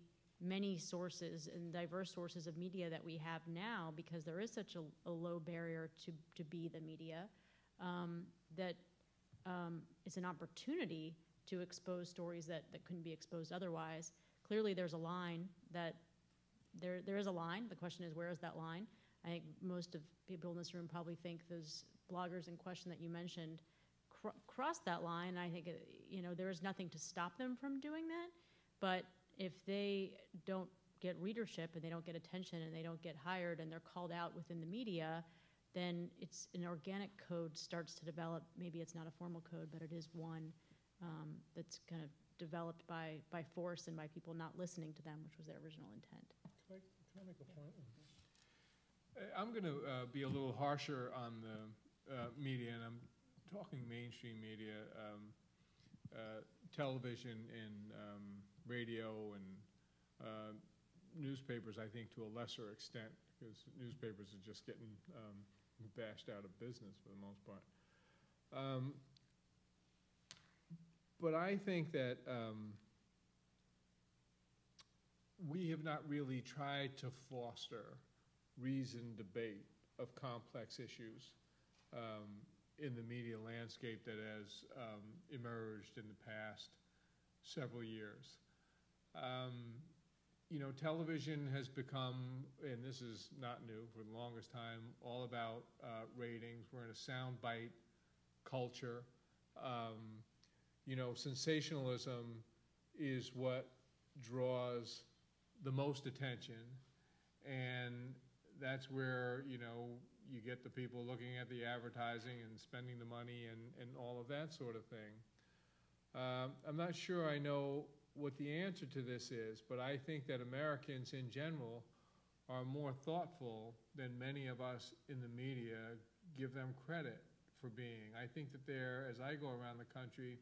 many sources and diverse sources of media that we have now, because there is such a low barrier to be the media, that it's an opportunity to expose stories that couldn't be exposed otherwise. Clearly there's a line, there is a line. The question is, where is that line? I think most of people in this room probably think those bloggers in question that you mentioned crossed that line. I think you know, there is nothing to stop them from doing that, but if they don't get readership and they don't get attention and they don't get hired and they're called out within the media, then it's an organic code starts to develop. Maybe it's not a formal code, but it is one that's kind of developed by force and by people not listening to them, which was their original intent. Can I make a point? I'm going to be a little harsher on the media, and I'm talking mainstream media, television and radio and newspapers, I think, to a lesser extent, because newspapers are just getting bashed out of business for the most part. But I think that we have not really tried to foster reasoned debate of complex issues in the media landscape that has emerged in the past several years. You know, television has become, and this is not new, for the longest time, all about ratings. We're in a soundbite culture. You know, sensationalism is what draws the most attention, and that's where, you know, you get the people looking at the advertising and spending the money and all of that sort of thing. I'm not sure I know what the answer to this is, but I think that Americans in general are more thoughtful than many of us in the media give them credit for being. I think that as I go around the country,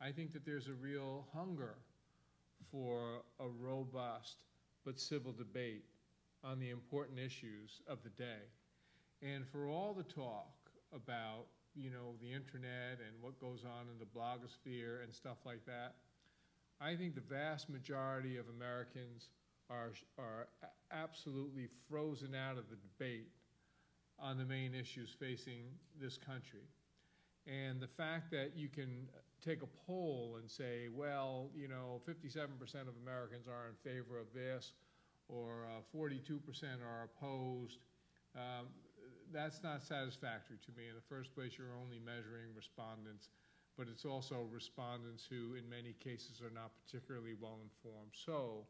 I think that there's a real hunger for a robust but civil debate on the important issues of the day. And for all the talk about, you know, the internet and what goes on in the blogosphere and stuff like that, I think the vast majority of Americans are absolutely frozen out of the debate on the main issues facing this country. And the fact that you can take a poll and say, well, you know, 57% of Americans are in favor of this, or 42% are opposed, that's not satisfactory to me. In the first place, you're only measuring respondents, but it's also respondents who, in many cases, are not particularly well-informed. So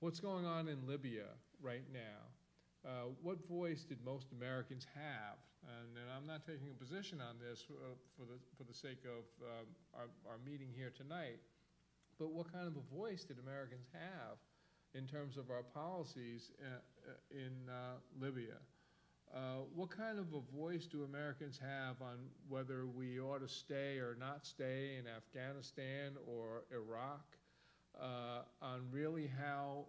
what's going on in Libya right now? What voice did most Americans have? And I'm not taking a position on this for the sake of our meeting here tonight, but what kind of a voice did Americans have in terms of our policies in Libya? What kind of a voice do Americans have on whether we ought to stay or not stay in Afghanistan or Iraq, on really how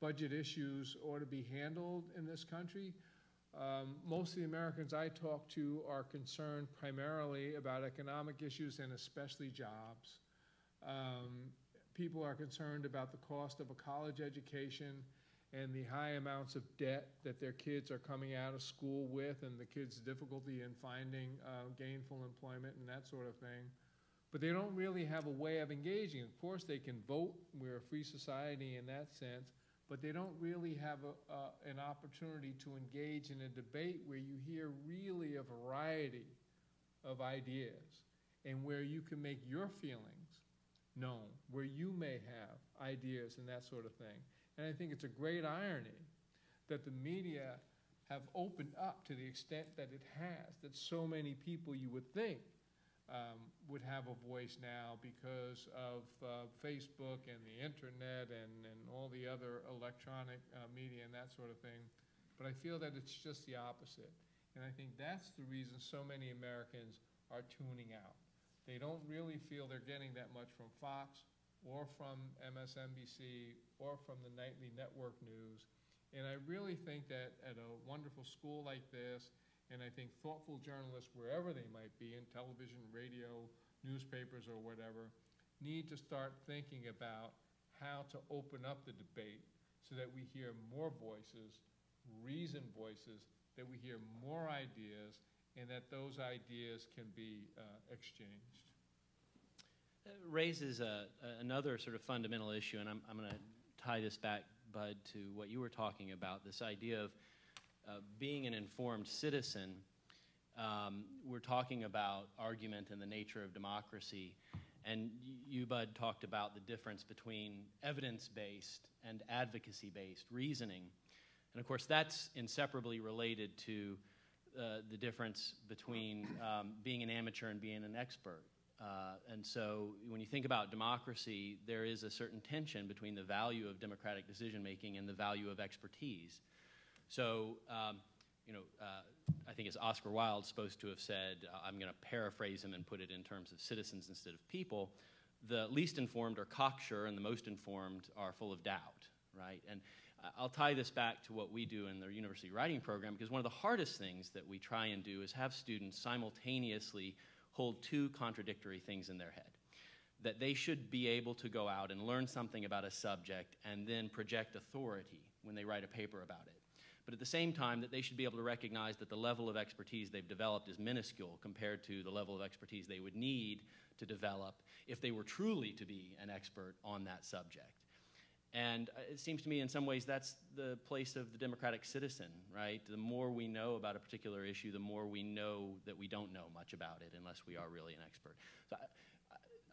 budget issues ought to be handled in this country? Most of the Americans I talk to are concerned primarily about economic issues and especially jobs. People are concerned about the cost of a college education and the high amounts of debt that their kids are coming out of school with, and the kids' difficulty in finding gainful employment and that sort of thing. But they don't really have a way of engaging. Of course, they can vote. We're a free society in that sense. But they don't really have an opportunity to engage in a debate where you hear really a variety of ideas and where you can make your feelings known, where you may have ideas and that sort of thing. And I think it's a great irony that the media have opened up to the extent that it has, that so many people you would think would have a voice now because of Facebook and the internet and all the other electronic media and that sort of thing. But I feel that it's just the opposite. And I think that's the reason so many Americans are tuning out. They don't really feel they're getting that much from Fox or from MSNBC or from the nightly network news. And I really think that at a wonderful school like this, and I think thoughtful journalists, wherever they might be, in television, radio, newspapers, or whatever, need to start thinking about how to open up the debate so that we hear more voices, reasoned voices, that we hear more ideas, and that those ideas can be exchanged. It raises another sort of fundamental issue, and I'm going to tie this back, Bud, to what you were talking about, this idea of being an informed citizen. We're talking about argument and the nature of democracy, and you, Bud, talked about the difference between evidence-based and advocacy-based reasoning. And, of course, that's inseparably related to the difference between being an amateur and being an expert. And so when you think about democracy, there is a certain tension between the value of democratic decision-making and the value of expertise. So, I think as Oscar Wilde's supposed to have said, I'm going to paraphrase him and put it in terms of citizens instead of people, the least informed are cocksure and the most informed are full of doubt, right? And I'll tie this back to what we do in the University Writing Program, because one of the hardest things that we try and do is have students simultaneously hold two contradictory things in their head, that they should be able to go out and learn something about a subject and then project authority when they write a paper about it. But at the same time, that they should be able to recognize that the level of expertise they've developed is minuscule compared to the level of expertise they would need to develop if they were truly to be an expert on that subject. And it seems to me in some ways that's the place of the democratic citizen, right? The more we know about a particular issue, the more we know that we don't know much about it unless we are really an expert. So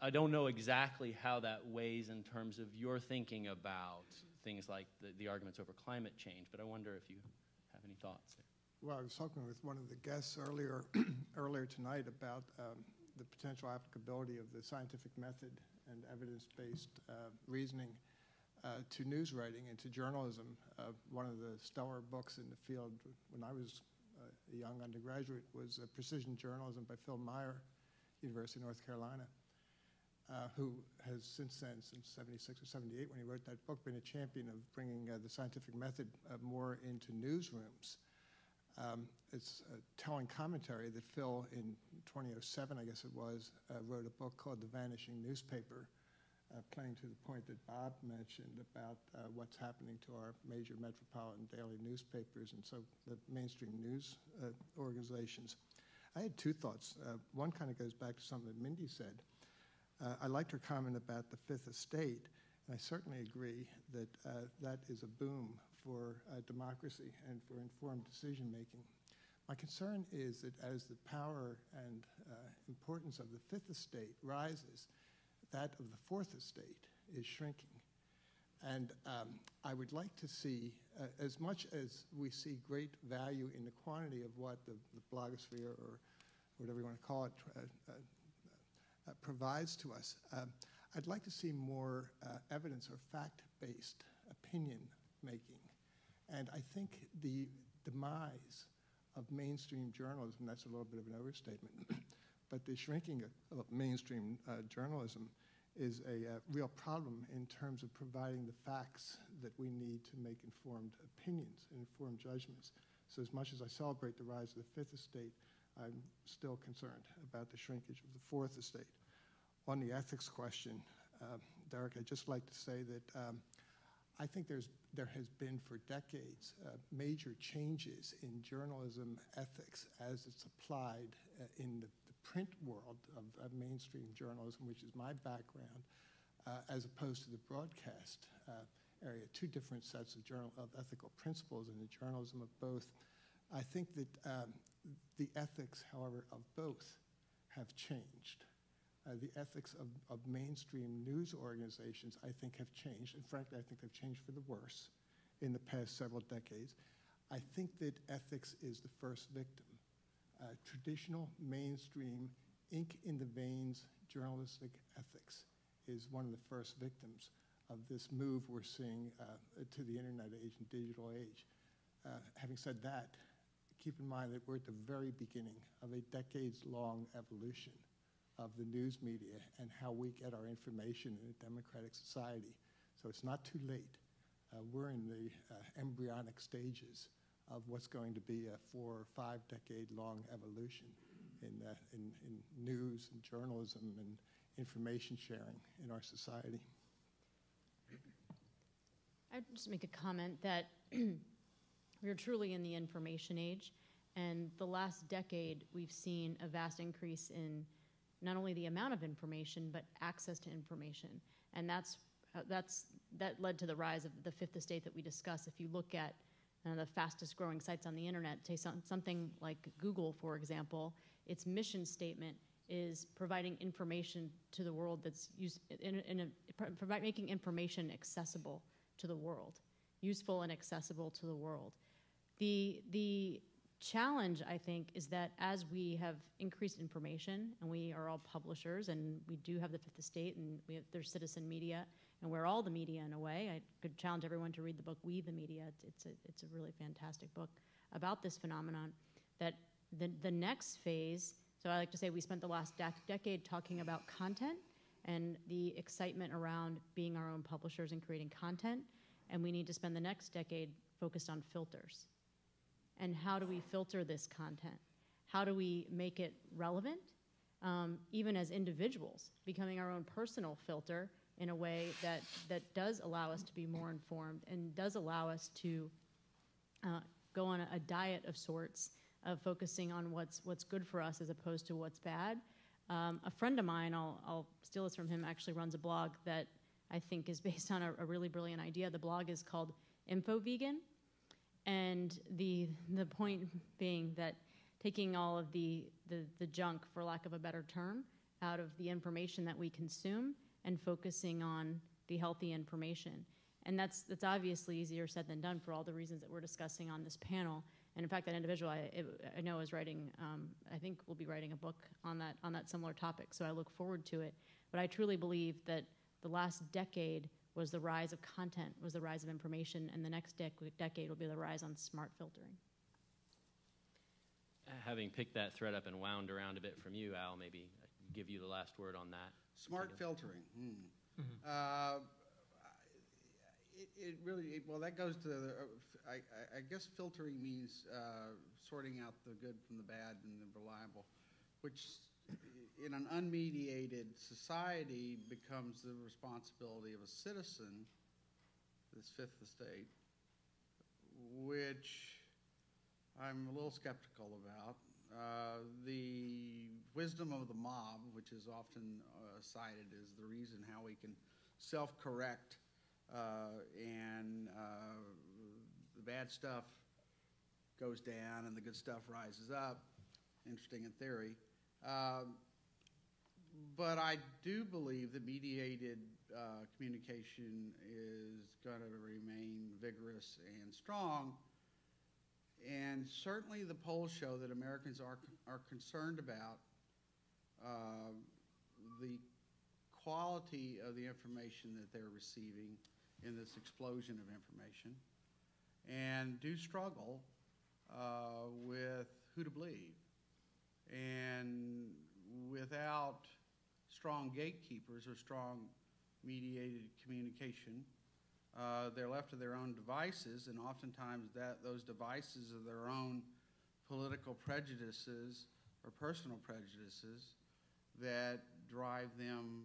I don't know exactly how that weighs in terms of your thinking about things like the arguments over climate change, but I wonder if you have any thoughts there. Well, I was talking with one of the guests earlier tonight about the potential applicability of the scientific method and evidence-based reasoning to news writing and to journalism. One of the stellar books in the field when I was a young undergraduate was Precision Journalism by Phil Meyer, University of North Carolina. who has since then, since 76 or 78 when he wrote that book, been a champion of bringing the scientific method more into newsrooms. It's a telling commentary that Phil, in 2007, I guess it was, wrote a book called The Vanishing Newspaper, playing to the point that Bob mentioned about what's happening to our major metropolitan daily newspapers and so the mainstream news organizations. I had two thoughts. One kind of goes back to something that Mindy said. I liked her comment about the fifth estate, and I certainly agree that that is a boom for democracy and for informed decision making. My concern is that as the power and importance of the fifth estate rises, that of the fourth estate is shrinking. And I would like to see, as much as we see great value in the quantity of what the blogosphere or whatever you want to call it provides to us, I'd like to see more evidence or fact-based opinion making. And I think the demise of mainstream journalism, that's a little bit of an overstatement, but the shrinking of mainstream journalism is a real problem in terms of providing the facts that we need to make informed opinions and informed judgments. So as much as I celebrate the rise of the fifth estate, I'm still concerned about the shrinkage of the fourth estate. On the ethics question, Derek, I'd just like to say that I think there has been for decades major changes in journalism ethics as it's applied in the print world of mainstream journalism, which is my background, as opposed to the broadcast area. Two different sets of ethical principles in the journalism of both. I think that the ethics, however, of both have changed. The ethics of mainstream news organizations, I think, have changed. And frankly, I think they've changed for the worse in the past several decades. I think that ethics is the first victim. Traditional, mainstream, ink-in-the-veins journalistic ethics is one of the first victims of this move we're seeing to the internet age and digital age. Having said that, keep in mind that we're at the very beginning of a decades-long evolution of the news media and how we get our information in a democratic society. So it's not too late. We're in the embryonic stages of what's going to be a 4 or 5 decade long evolution in news and journalism and information sharing in our society. I'd just make a comment that we're truly in the information age. And the last decade, we've seen a vast increase in not only the amount of information, but access to information. And that led to the rise of the fifth estate that we discuss. If you look at the fastest growing sites on the internet, say something like Google, for example, its mission statement is providing information to the world that's used making information accessible to the world, useful and accessible to the world. The challenge, I think, is that as we have increased information, and we are all publishers, and we do have the fifth estate, and there's citizen media, and we're all the media in a way. I could challenge everyone to read the book We the Media. It's a really fantastic book about this phenomenon. That the next phase, so I like to say we spent the last decade talking about content and the excitement around being our own publishers and creating content, and we need to spend the next decade focused on filters. And how do we filter this content? How do we make it relevant, even as individuals, becoming our own personal filter in a way that does allow us to be more informed and does allow us to go on a diet of sorts of focusing on what's good for us as opposed to what's bad. A friend of mine, I'll steal this from him, actually runs a blog that I think is based on a really brilliant idea. The blog is called InfoVegan. And the point being that taking all of the junk, for lack of a better term, out of the information that we consume and focusing on the healthy information. And that's obviously easier said than done for all the reasons that we're discussing on this panel. And in fact, that individual I know is writing, I think will be writing a book on that similar topic. So I look forward to it. But I truly believe that the last decade was the rise of content, was the rise of information, and the next decade will be the rise on smart filtering. Having picked that thread up and wound around a bit from you, Al, maybe give you the last word on that. Smart filtering. It really, well, that goes to the, I guess filtering means sorting out the good from the bad and the reliable, which in an unmediated society becomes the responsibility of a citizen, this fifth estate, which I'm a little skeptical about. The wisdom of the mob, which is often cited as the reason how we can self-correct and the bad stuff goes down and the good stuff rises up. Interesting in theory. But I do believe that mediated communication is going to remain vigorous and strong. And certainly the polls show that Americans are concerned about the quality of the information that they're receiving in this explosion of information, and do struggle with who to believe. And without strong gatekeepers or strong mediated communication, they're left to their own devices, and oftentimes that those devices are their own political prejudices or personal prejudices that drive them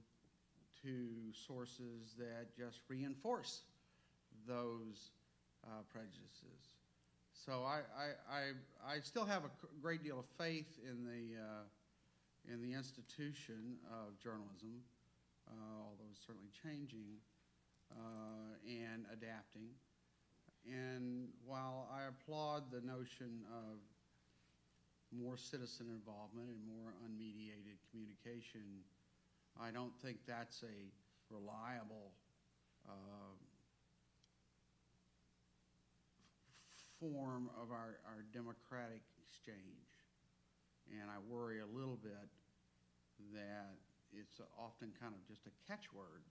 to sources that just reinforce those prejudices. So I still have a great deal of faith in the institution of journalism, although it's certainly changing. And adapting. And while I applaud the notion of more citizen involvement and more unmediated communication, I don't think that's a reliable form of our democratic exchange. And I worry a little bit that it's often kind of just a catchword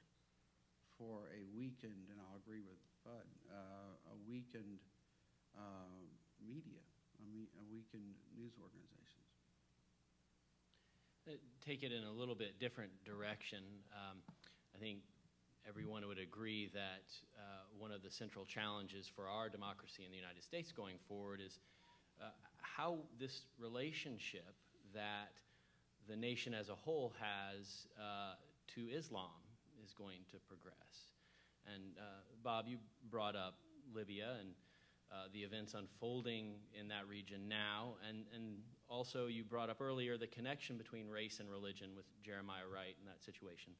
for a weakened, and I'll agree with Bud, a weakened media, a weakened news organizations. Take it in a little bit different direction. I think everyone would agree that one of the central challenges for our democracy in the United States going forward is how this relationship that the nation as a whole has to Islam is going to progress. And Bob, you brought up Libya and the events unfolding in that region now, and also you brought up earlier the connection between race and religion with Jeremiah Wright in that situation.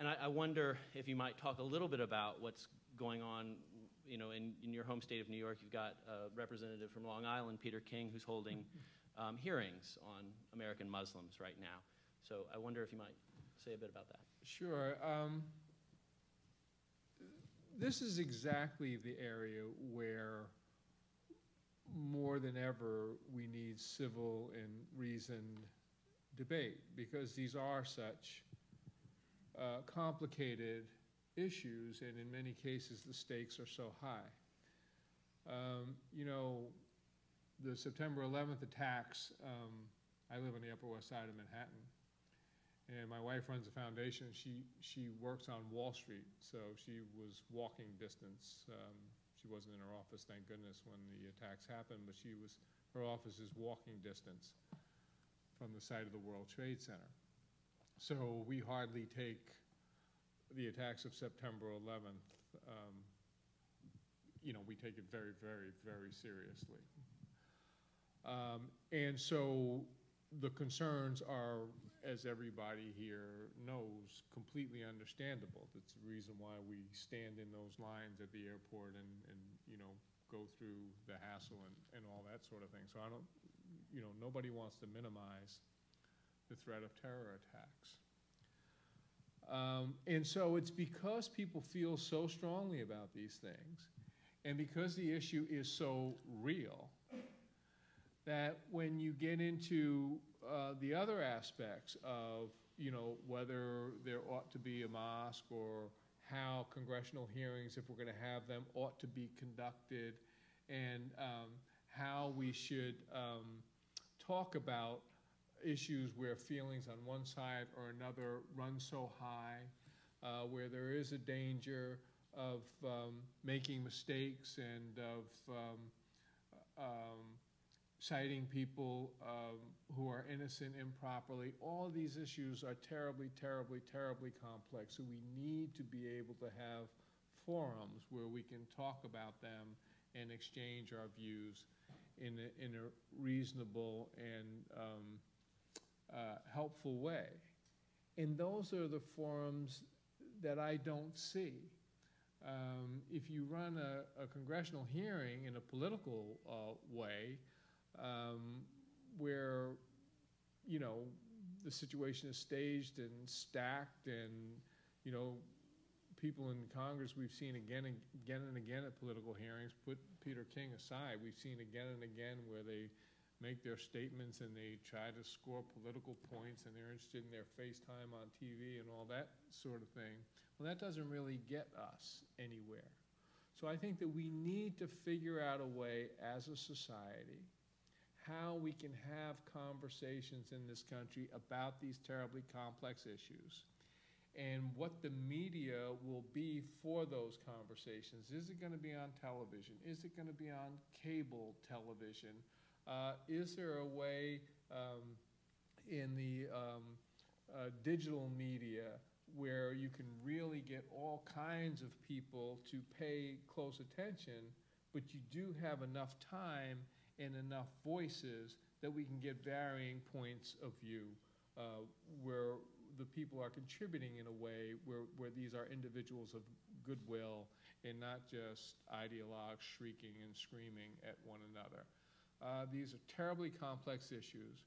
And I wonder if you might talk a little bit about what's going on, you know, in your home state of New York. You've got a representative from Long Island, Peter King, who's holding hearings on American Muslims right now. So I wonder if you might say a bit about that. Sure. This is exactly the area where more than ever we need civil and reasoned debate, because these are such complicated issues, and in many cases the stakes are so high. You know, the September 11th attacks, I live on the Upper West Side of Manhattan, and my wife runs a foundation. She works on Wall Street, so she was walking distance. She wasn't in her office, thank goodness, when the attacks happened, but she was, her office is walking distance from the site of the World Trade Center. So we hardly take the attacks of September 11th, you know, we take it very, very, very seriously. And so the concerns are, as everybody here knows, completely understandable. That's the reason why we stand in those lines at the airport and you know, go through the hassle and all that sort of thing. So I don't, you know, nobody wants to minimize the threat of terror attacks. And so it's because people feel so strongly about these things, and because the issue is so real, that when you get into the other aspects of, you know, whether there ought to be a mosque or how congressional hearings, if we're going to have them, ought to be conducted, and how we should talk about, issues where feelings on one side or another run so high, where there is a danger of making mistakes and of citing people who are innocent improperly. All these issues are terribly, terribly, terribly complex. So we need to be able to have forums where we can talk about them and exchange our views in a reasonable and helpful way. And those are the forums that I don't see. If you run a congressional hearing in a political way, where, you know, the situation is staged and stacked and, you know, people in Congress, we've seen again and again at political hearings, put Peter King aside, we've seen again and again where they make their statements and they try to score political points and they're interested in their FaceTime on TV and all that sort of thing. Well, that doesn't really get us anywhere. So I think that we need to figure out a way as a society how we can have conversations in this country about these terribly complex issues, and what the media will be for those conversations. Is it going to be on television? Is it going to be on cable television? Is there a way in the digital media where you can really get all kinds of people to pay close attention, but you do have enough time and enough voices that we can get varying points of view where the people are contributing in a way where these are individuals of goodwill and not just ideologues shrieking and screaming at one another. These are terribly complex issues,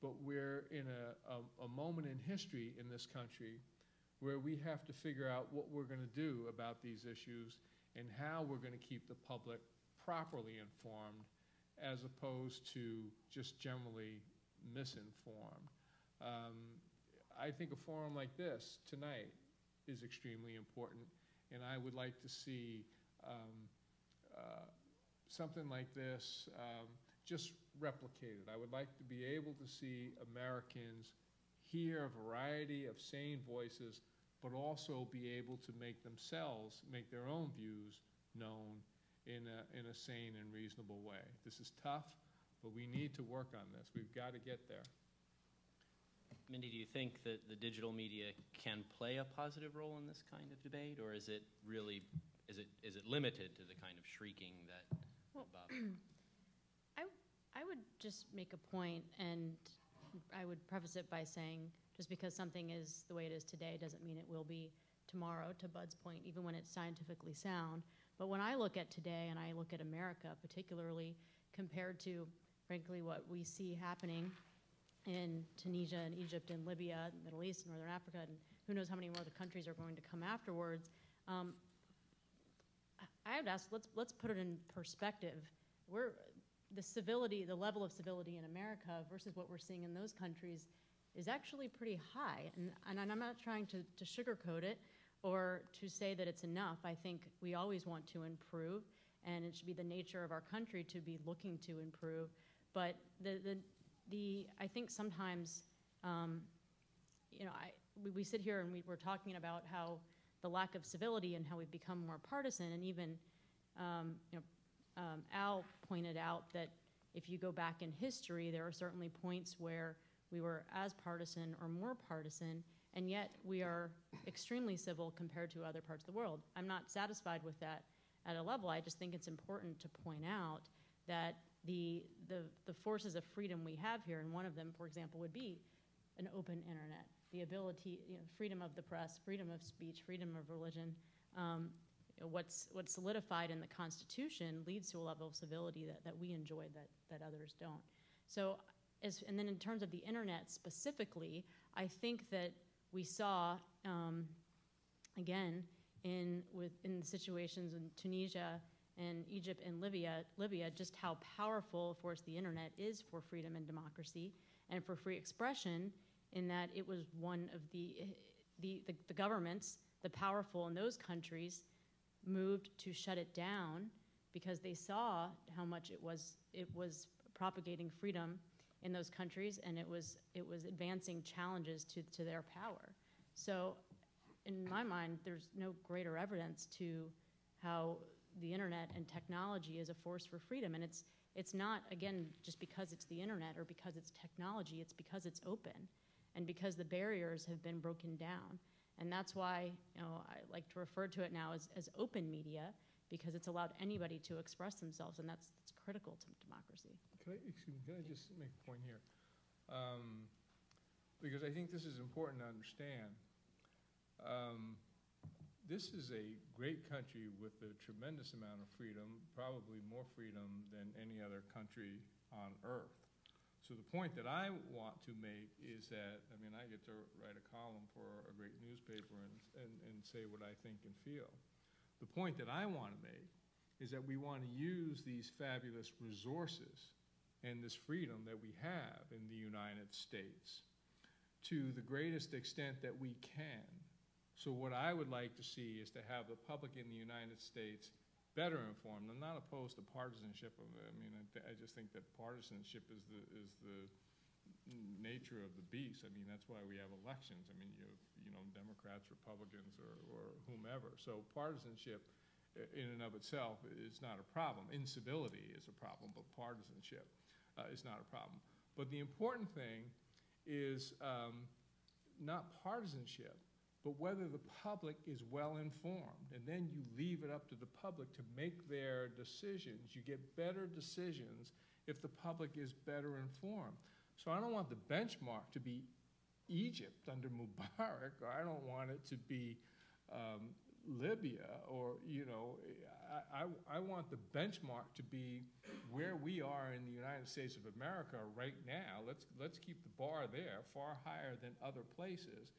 but we're in a moment in history in this country where we have to figure out what we're going to do about these issues and how we're going to keep the public properly informed as opposed to just generally misinformed. I think a forum like this tonight is extremely important, and I would like to see something like this just replicated. I would like to be able to see Americans hear a variety of sane voices, but also be able to make their own views known in a sane and reasonable way. This is tough, but we need to work on this. We've got to get there. Mindy, do you think that the digital media can play a positive role in this kind of debate, or is it really, is it limited to the kind of shrieking that Bob? I would just make a point, and I would preface it by saying just because something is the way it is today doesn't mean it will be tomorrow, to Bud's point, even when it's scientifically sound. But when I look at today and I look at America, particularly compared to, frankly, what we see happening in Tunisia and Egypt and Libya, the Middle East and Northern Africa, and who knows how many more of the countries are going to come afterwards, I would ask, let's put it in perspective. The level of civility in America versus what we're seeing in those countries is actually pretty high. And I'm not trying to sugarcoat it or to say that it's enough. I think we always want to improve, and it should be the nature of our country to be looking to improve. But I think sometimes, you know, we sit here and we're talking about how the lack of civility and how we've become more partisan. And even, you know, Al pointed out that if you go back in history, there are certainly points where we were as partisan or more partisan, and yet we are extremely civil compared to other parts of the world. I'm not satisfied with that at a level. I just think it's important to point out that the forces of freedom we have here, and one of them, for example, would be an open internet, the ability, you know, freedom of the press, freedom of speech, freedom of religion. You know, what's solidified in the Constitution leads to a level of civility that we enjoy that others don't. So, and then in terms of the internet specifically, I think that we saw, again, in the situations in Tunisia and Egypt and Libya, just how powerful, of course, the internet is for freedom and democracy and for free expression, in that it was one of the governments, the powerful in those countries, moved to shut it down because they saw how much it was propagating freedom in those countries, and it was advancing challenges to their power. So in my mind, there's no greater evidence to how the internet and technology is a force for freedom. And it's not, again, just because it's the internet or because it's technology, it's because it's open and because the barriers have been broken down. And that's why, you know, I like to refer to it now as open media, because it's allowed anybody to express themselves, and that's critical to democracy. Can I just make a point here? Because I think this is important to understand. This is a great country with a tremendous amount of freedom, probably more freedom than any other country on earth. So the point that I want to make is that, I mean, I get to write a column for a great newspaper and say what I think and feel. The point that I want to make is that we want to use these fabulous resources and this freedom that we have in the United States to the greatest extent that we can. So what I would like to see is to have the public in the United States better informed. I'm not opposed to partisanship. I mean, I just think that partisanship is the nature of the beast. I mean, that's why we have elections. I mean, you have, you know, Democrats, Republicans, or whomever. So partisanship in and of itself is not a problem. Incivility is a problem, but partisanship is not a problem. But the important thing is not partisanship, but whether the public is well informed. And then you leave it up to the public to make their decisions. You get better decisions if the public is better informed. So I don't want the benchmark to be Egypt under Mubarak, or I don't want it to be Libya, or, you know, I want the benchmark to be where we are in the United States of America right now. Let's keep the bar there, far higher than other places.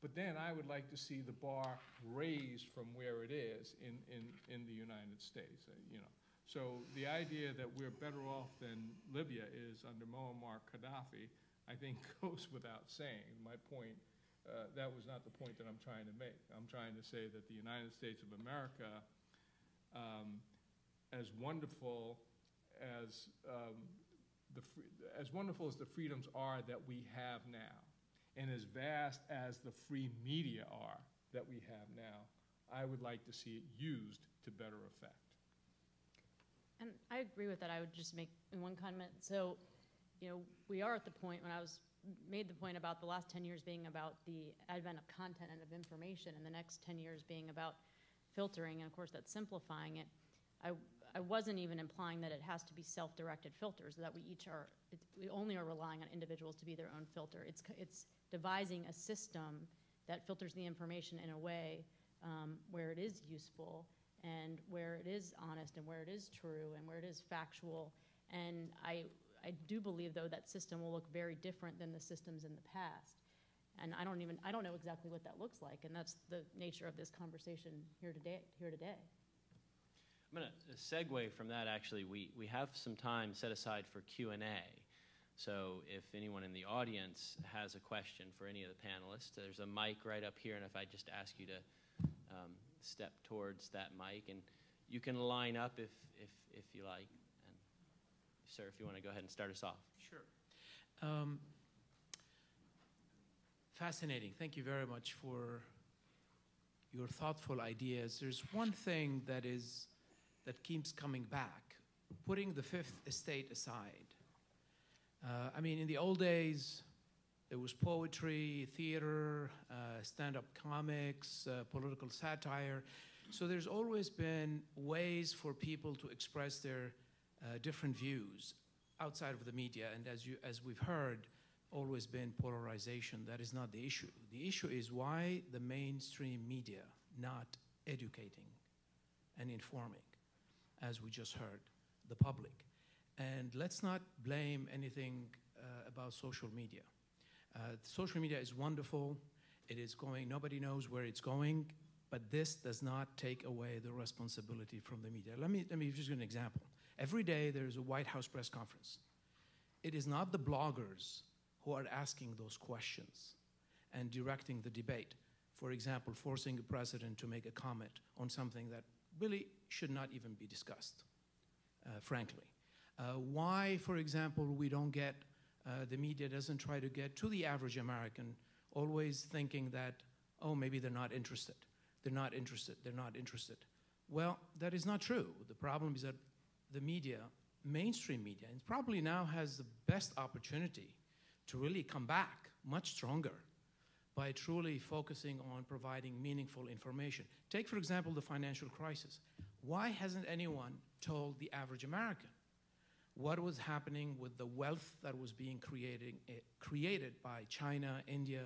But then I would like to see the bar raised from where it is in the United States, you know. So the idea that we're better off than Libya is under Muammar Gaddafi, I think, goes without saying. My point, that was not the point that I'm trying to make. I'm trying to say that the United States of America, as wonderful as the freedoms are that we have now, and as vast as the free media are that we have now, I would like to see it used to better effect. And I agree with that. I would just make one comment. So, you know, we are at the point when I was made the point about the last 10 years being about the advent of content and of information, and the next 10 years being about filtering, and of course that's simplifying it. I wasn't even implying that it has to be self-directed filters, that we each are, we only are relying on individuals to be their own filter. It's devising a system that filters the information in a way where it is useful, and where it is honest, and where it is true, and where it is factual. And I do believe, though, that system will look very different than the systems in the past. And I don't know exactly what that looks like, and that's the nature of this conversation here today. I'm gonna segue from that, actually. We have some time set aside for Q&A. So if anyone in the audience has a question for any of the panelists, there's a mic right up here, and if I just ask you to step towards that mic, and you can line up if you like. And sir, if you want to go ahead and start us off. Sure. Fascinating. Thank you very much for your thoughtful ideas. There's one thing that keeps coming back, putting the fifth estate aside. I mean, in the old days, there was poetry, theater, stand-up comics, political satire. So there's always been ways for people to express their different views outside of the media. And as we've heard, always been polarization. That is not the issue. The issue is why the mainstream media not educating and informing, as we just heard, the public. And let's not blame anything about social media. Social media is wonderful. It is going, nobody knows where it's going, but this does not take away the responsibility from the media. Let me just give an example. Every day there's a White House press conference. It is not the bloggers who are asking those questions and directing the debate. For example, forcing a president to make a comment on something that really should not even be discussed, frankly. Why, for example, we don't get The media doesn't try to get to the average American, always thinking that, oh, maybe they're not interested. They're not interested. They're not interested. Well, that is not true. The problem is that the media, mainstream media, and probably now has the best opportunity to really come back much stronger by truly focusing on providing meaningful information. Take, for example, the financial crisis. Why hasn't anyone told the average American what was happening with the wealth that was being created by China, India,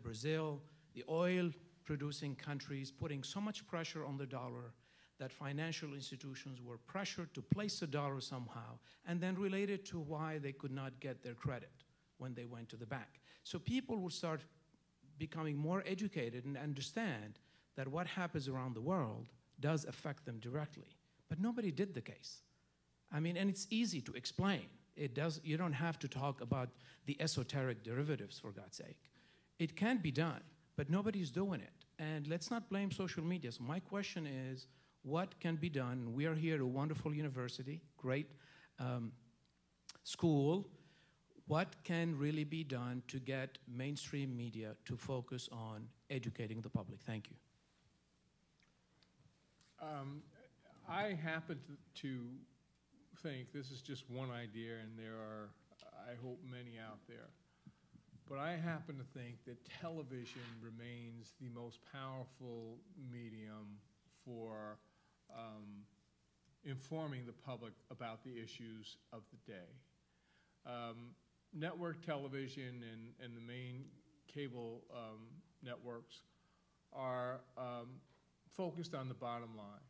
Brazil, the oil-producing countries putting so much pressure on the dollar that financial institutions were pressured to place the dollar somehow, and then related to why they could not get their credit when they went to the bank. So people will start becoming more educated and understand that what happens around the world does affect them directly. But nobody did the case. I mean, and it's easy to explain. It does, you don't have to talk about the esoteric derivatives, for God's sake. It can be done, but nobody's doing it. And let's not blame social media. So my question is, what can be done? We are here at a wonderful university, great school. What can really be done to get mainstream media to focus on educating the public? Thank you. I happen to think this is just one idea, and there are, I hope, many out there. But I happen to think that television remains the most powerful medium for informing the public about the issues of the day. Network television and the main cable networks are focused on the bottom line.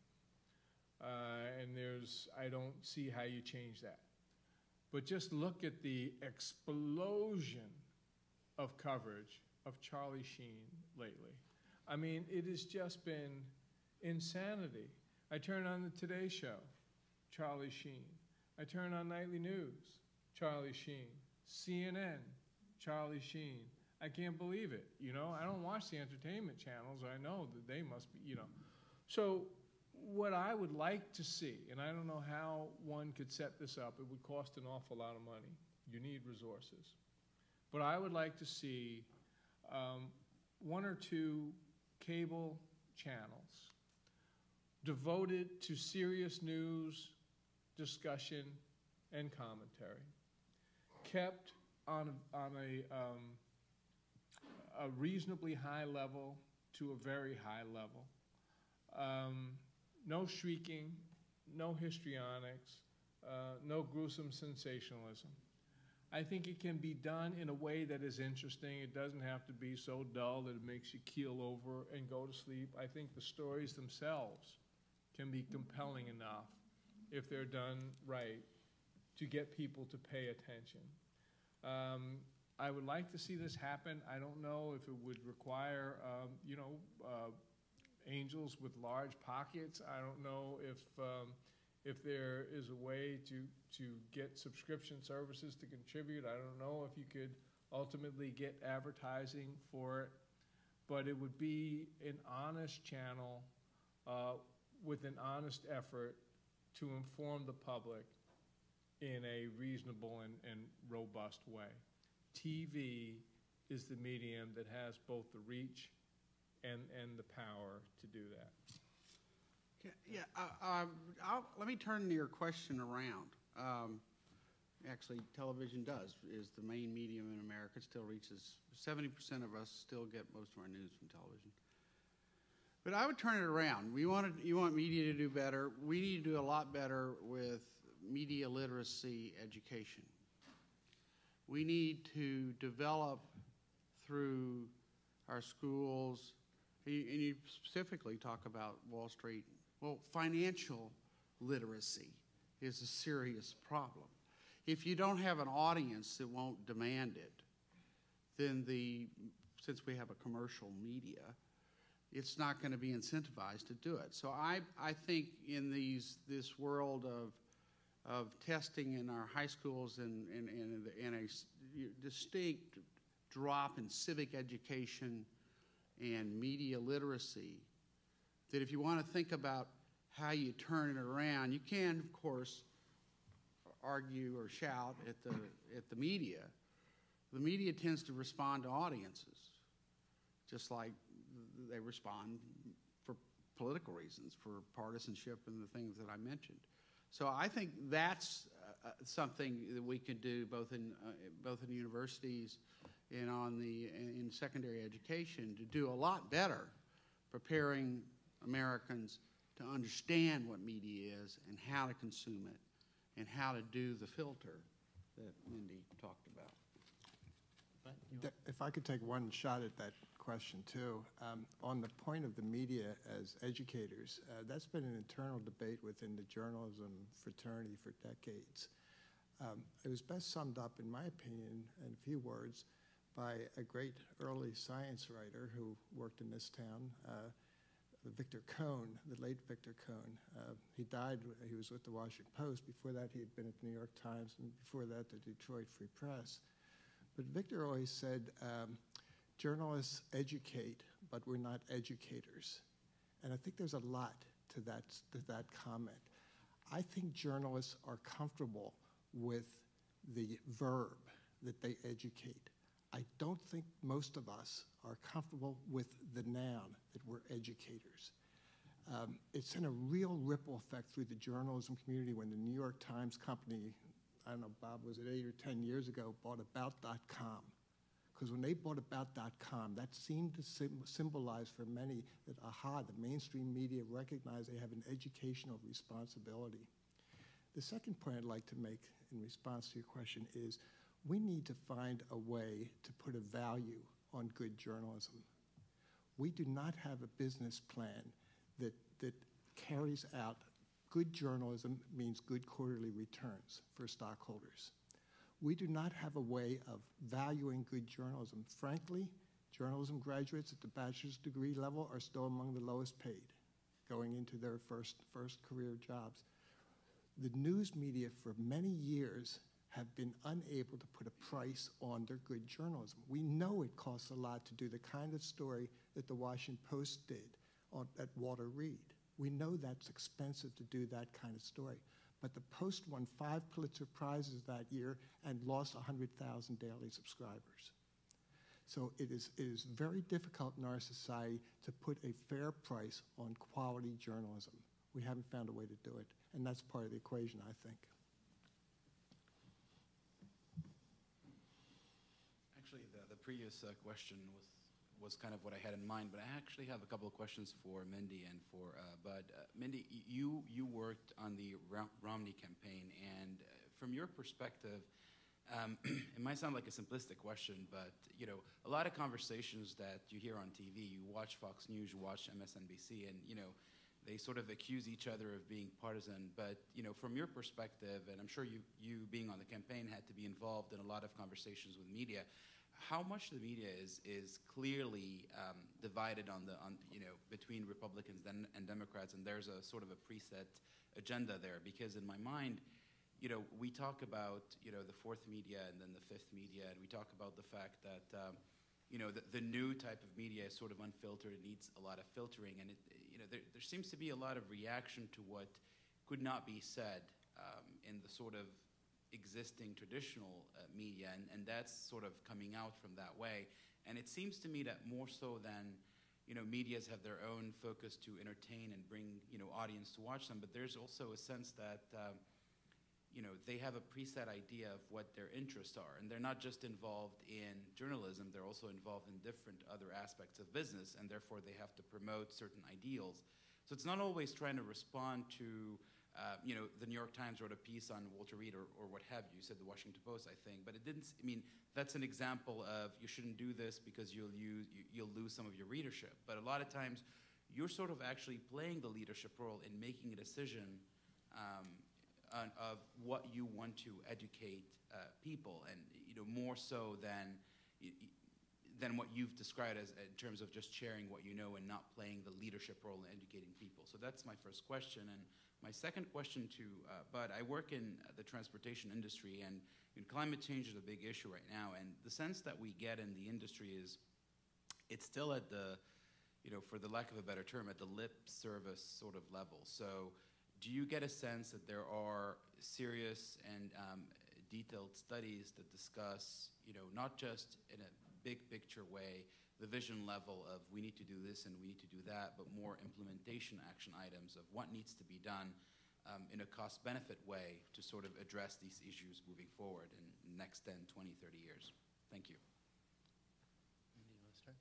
And there's, I don't see how you change that. But just look at the explosion of coverage of Charlie Sheen lately. I mean, it has just been insanity. I turn on the Today Show, Charlie Sheen. I turn on Nightly News, Charlie Sheen. CNN, Charlie Sheen. I can't believe it, you know? I don't watch the entertainment channels. I know that they must be, you know. So what I would like to see, and I don't know how one could set this up, it would cost an awful lot of money. You need resources. But I would like to see one or two cable channels devoted to serious news, discussion, and commentary, kept on a reasonably high level to a very high level. No shrieking, no histrionics, no gruesome sensationalism. I think it can be done in a way that is interesting. It doesn't have to be so dull that it makes you keel over and go to sleep. I think the stories themselves can be compelling enough, if they're done right, to get people to pay attention. I would like to see this happen. I don't know if it would require, you know, angels with large pockets. I don't know if there is a way to get subscription services to contribute. I don't know if you could ultimately get advertising for it, but it would be an honest channel with an honest effort to inform the public in a reasonable and robust way. TV is the medium that has both the reach and the power to do that. Yeah, let me turn your question around. Actually, television is the main medium in America. It still reaches 70% of us still get most of our news from television. But I would turn it around. You want media to do better. We need to do a lot better with media literacy education. We need to develop through our schools, and you specifically talk about Wall Street. Well, financial literacy is a serious problem. If you don't have an audience that won't demand it, then since we have a commercial media, it's not going to be incentivized to do it. So I think in this world of testing in our high schools and a distinct drop in civic education and media literacy, that if you want to think about how you turn it around, you can, of course, argue or shout at the media, the media tends to respond to audiences, just like they respond for political reasons, for partisanship and the things that I mentioned. So I think that's something that we could do both in universities and in secondary education, to do a lot better preparing Americans to understand what media is and how to consume it and how to do the filter that Mindy talked about. If I could take one shot at that question too, on the point of the media as educators, that's been an internal debate within the journalism fraternity for decades. It was best summed up, in my opinion, in a few words, by a great early science writer who worked in this town, Victor Cohn, the late Victor Cohn. He died, he was with the Washington Post. Before that, he had been at the New York Times, and before that, the Detroit Free Press. But Victor always said, journalists educate, but we're not educators. And I think there's a lot to that comment. I think journalists are comfortable with the verb that they educate. I don't think most of us are comfortable with the noun that we're educators. It sent a real ripple effect through the journalism community when the New York Times company, I don't know, Bob, was it 8 or 10 years ago, bought About.com. Because when they bought About.com, that seemed to symbolize for many that, aha, the mainstream media recognize they have an educational responsibility. The second point I'd like to make in response to your question is we need to find a way to put a value on good journalism. We do not have a business plan that carries out good journalism means good quarterly returns for stockholders. We do not have a way of valuing good journalism. Frankly, journalism graduates at the bachelor's degree level are still among the lowest paid going into their first career jobs. The news media for many years have been unable to put a price on their good journalism. We know it costs a lot to do the kind of story that the Washington Post did at Walter Reed. We know that's expensive to do that kind of story. But the Post won 5 Pulitzer Prizes that year and lost 100,000 daily subscribers. So it is very difficult in our society to put a fair price on quality journalism. We haven't found a way to do it, and that's part of the equation, I think. Actually, the previous question was kind of what I had in mind, but I actually have a couple of questions for Mindy and for Bud. Mindy, you worked on the Romney campaign, and from your perspective, it might sound like a simplistic question, but you know, a lot of conversations that you hear on TV, you watch Fox News, you watch MSNBC, and you know, they sort of accuse each other of being partisan. But you know, from your perspective, and I'm sure you being on the campaign had to be involved in a lot of conversations with media. How much the media is clearly divided on you know, between Republicans and Democrats, and there's a sort of a preset agenda there? Because in my mind, you know, we talk about, you know, the fourth media and then the fifth media, and we talk about the fact that you know, the new type of media is sort of unfiltered. It needs a lot of filtering, and it, you know, there seems to be a lot of reaction to what could not be said in the sort of existing traditional media, and that's sort of coming out from that way. And it seems to me that more so than, you know, medias have their own focus to entertain and bring, you know, audience to watch them, but there's also a sense that, you know, they have a preset idea of what their interests are, and they're not just involved in journalism, they're also involved in different other aspects of business, and therefore they have to promote certain ideals. So it's not always trying to respond to you know, the New York Times wrote a piece on Walter Reed or what have you, said the Washington Post, I think, but it didn't, I mean, that's an example of you shouldn't do this because you'll lose some of your readership. But a lot of times, you're sort of actually playing the leadership role in making a decision of what you want to educate people, and you know, more so than what you've described as in terms of just sharing what you know and not playing the leadership role in educating people. So that's my first question. And my second question to Bud, I work in the transportation industry, and climate change is a big issue right now, and the sense that we get in the industry is it's still at the, you know, for the lack of a better term, at the lip service sort of level. So do you get a sense that there are serious and detailed studies that discuss, you know, not just in a big picture way, the vision level of we need to do this and we need to do that, but more implementation action items of what needs to be done in a cost-benefit way to sort of address these issues moving forward in the next 10, 20, 30 years? Thank you. Mindy, you want to start?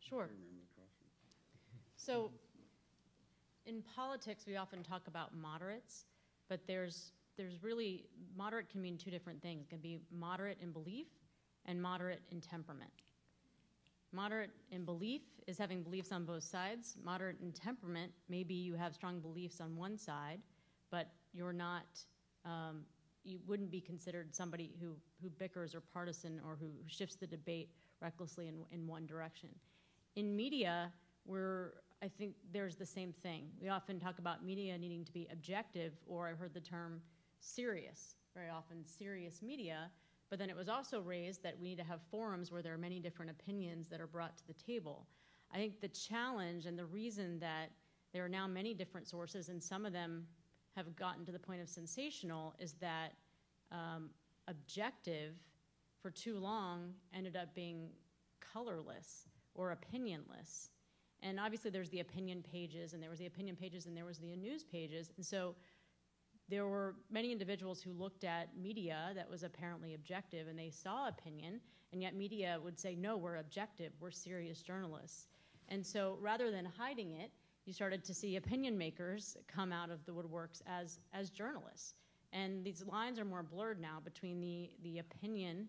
Sure. So in politics, we often talk about moderates, but there's really, moderate can mean two different things. It can be moderate in belief and moderate in temperament. Moderate in belief is having beliefs on both sides. Moderate in temperament, maybe you have strong beliefs on one side, but you're not, you wouldn't be considered somebody who bickers or partisan or who shifts the debate recklessly in one direction. In media, I think there's the same thing. We often talk about media needing to be objective, or I've heard the term serious, very often serious media. But then it was also raised that we need to have forums where there are many different opinions that are brought to the table. I think the challenge and the reason that there are now many different sources, and some of them have gotten to the point of sensational, is that objective for too long ended up being colorless or opinionless. And obviously there's the opinion pages, and there was the opinion pages, and there was the news pages. And so there were many individuals who looked at media that was apparently objective, and they saw opinion, and yet media would say, no, we're objective, we're serious journalists. And so rather than hiding it, you started to see opinion makers come out of the woodworks as journalists. And these lines are more blurred now between the opinion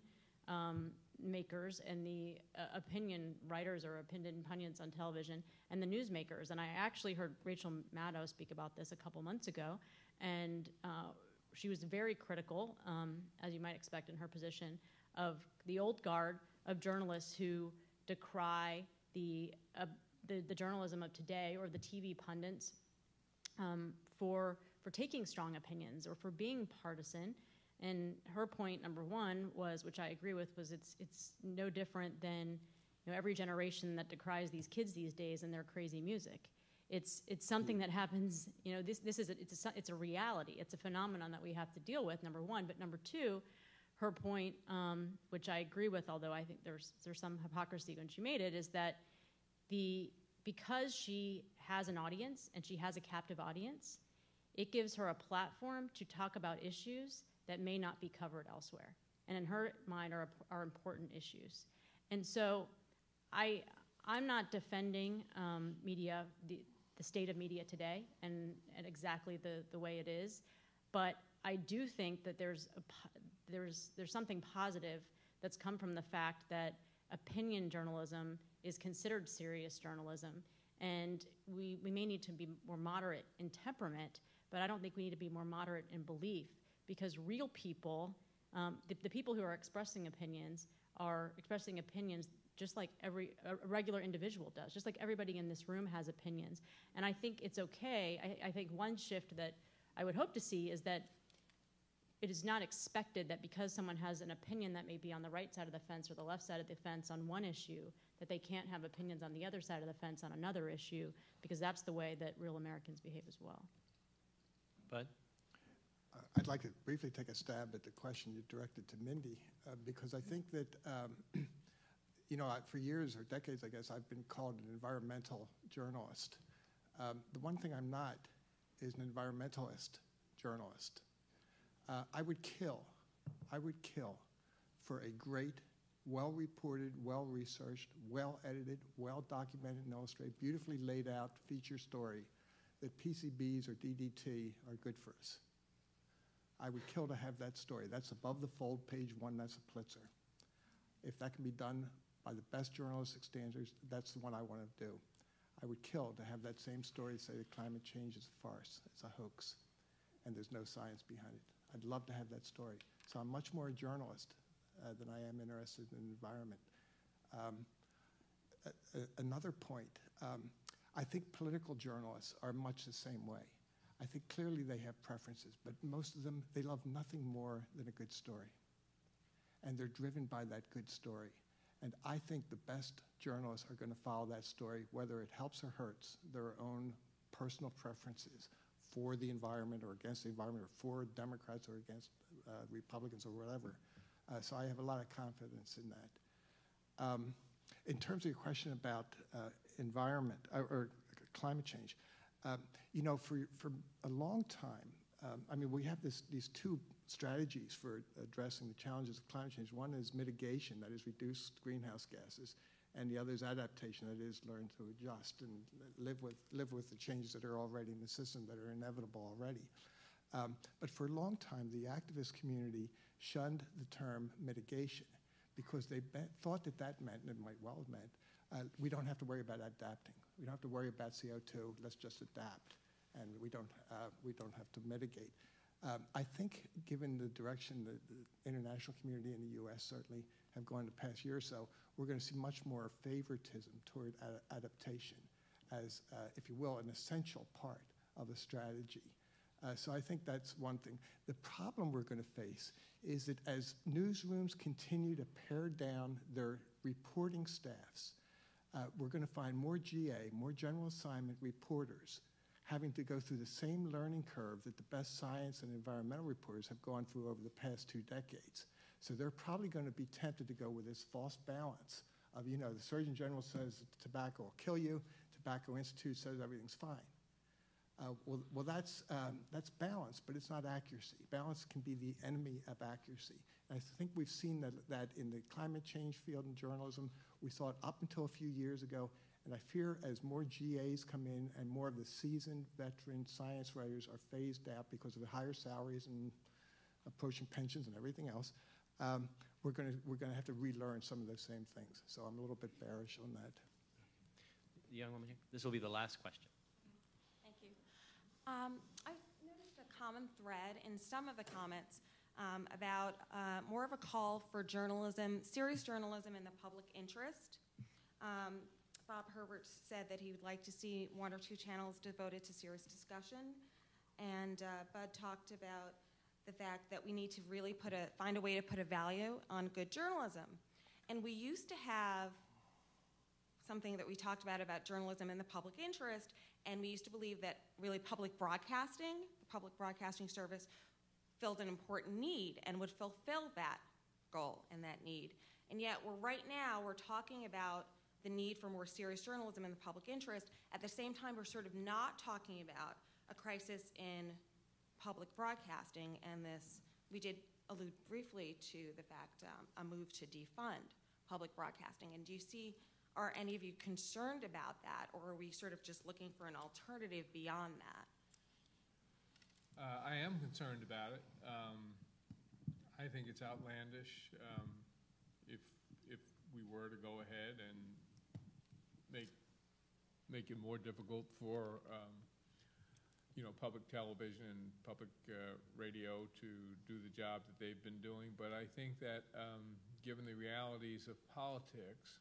makers and the opinion writers or opinion pundits on television and the newsmakers. And I actually heard Rachel Maddow speak about this a couple months ago, and she was very critical, as you might expect in her position, of the old guard of journalists who decry the journalism of today or the TV pundits for taking strong opinions or for being partisan. And her point number one was, which I agree with, was it's no different than, you know, every generation that decries these kids these days and their crazy music. It's something that happens. You know, it's a reality. It's a phenomenon that we have to deal with. Number one, but number two, her point, which I agree with, although I think there's some hypocrisy when she made it, is that because she has an audience and she has a captive audience, it gives her a platform to talk about issues that may not be covered elsewhere, and in her mind are important issues. And so I'm not defending media, the state of media today, and exactly the way it is, but I do think that there's something positive that's come from the fact that opinion journalism is considered serious journalism, and we may need to be more moderate in temperament, but I don't think we need to be more moderate in belief. Because real people, the people who are expressing opinions just like a regular individual does, just like everybody in this room has opinions. And I think it's okay. I think one shift that I would hope to see is that it is not expected that because someone has an opinion that may be on the right side of the fence or the left side of the fence on one issue, that they can't have opinions on the other side of the fence on another issue, because that's the way that real Americans behave as well. Bud? I'd like to briefly take a stab at the question you directed to Mindy, because I think that, you know, for years or decades, I guess, I've been called an environmental journalist. The one thing I'm not is an environmentalist journalist. I would kill for a great, well-reported, well-researched, well-edited, well-documented and illustrated, beautifully laid out feature story that PCBs or DDT are good for us. I would kill to have that story. That's above the fold, page one, that's a Pulitzer. If that can be done by the best journalistic standards, that's the one I want to do. I would kill to have that same story say that climate change is a farce, it's a hoax, and there's no science behind it. I'd love to have that story. So I'm much more a journalist than I am interested in the environment. Another point, I think political journalists are much the same way. I think clearly they have preferences, but most of them, they love nothing more than a good story. And they're driven by that good story. And I think the best journalists are going to follow that story, whether it helps or hurts their own personal preferences, for the environment or against the environment, or for Democrats or against Republicans or whatever. So I have a lot of confidence in that. In terms of your question about environment or climate change, you know, for a long time, I mean, we have these two strategies for addressing the challenges of climate change. One is mitigation, that is reduce greenhouse gases, and the other is adaptation, that is learn to adjust and live with the changes that are already in the system, that are inevitable already. But for a long time, the activist community shunned the term mitigation because they thought that meant, and it might well have meant, we don't have to worry about adapting. We don't have to worry about CO2, let's just adapt. And we don't have to mitigate. I think given the direction that the international community in the U.S. certainly have gone the past year or so, we're going to see much more favoritism toward adaptation as, if you will, an essential part of a strategy. So I think that's one thing. The problem we're going to face is that as newsrooms continue to pare down their reporting staffs, we're going to find more GA, more general assignment reporters having to go through the same learning curve that the best science and environmental reporters have gone through over the past 2 decades. So they're probably going to be tempted to go with this false balance of, you know, the Surgeon General says tobacco will kill you, Tobacco Institute says everything's fine. Well, that's balance, but it's not accuracy. Balance can be the enemy of accuracy. And I think we've seen that in the climate change field in journalism. We saw it up until a few years ago. And I fear as more GAs come in and more of the seasoned veteran science writers are phased out because of the higher salaries and approaching pensions and everything else, we're going to have to relearn some of those same things. So I'm a little bit bearish on that. The young woman here. This will be the last question. Thank you. I've noticed a common thread in some of the comments about more of a call for journalism, serious journalism in the public interest. Bob Herbert said that he would like to see 1 or 2 channels devoted to serious discussion. And Bud talked about the fact that we need to really find a way to put a value on good journalism. And we used to have something that we talked about journalism in the public interest, and we used to believe that really public broadcasting, the public broadcasting service, filled an important need and would fulfill that goal and that need. And yet right now we're talking about the need for more serious journalism in the public interest. At the same time, we're sort of not talking about a crisis in public broadcasting, and this, we did allude briefly to the fact, a move to defund public broadcasting. And do you see, are any of you concerned about that, or are we sort of just looking for an alternative beyond that? I am concerned about it. I think it's outlandish if we were to go ahead and make it more difficult for you know, public television and public radio to do the job that they've been doing. But I think that given the realities of politics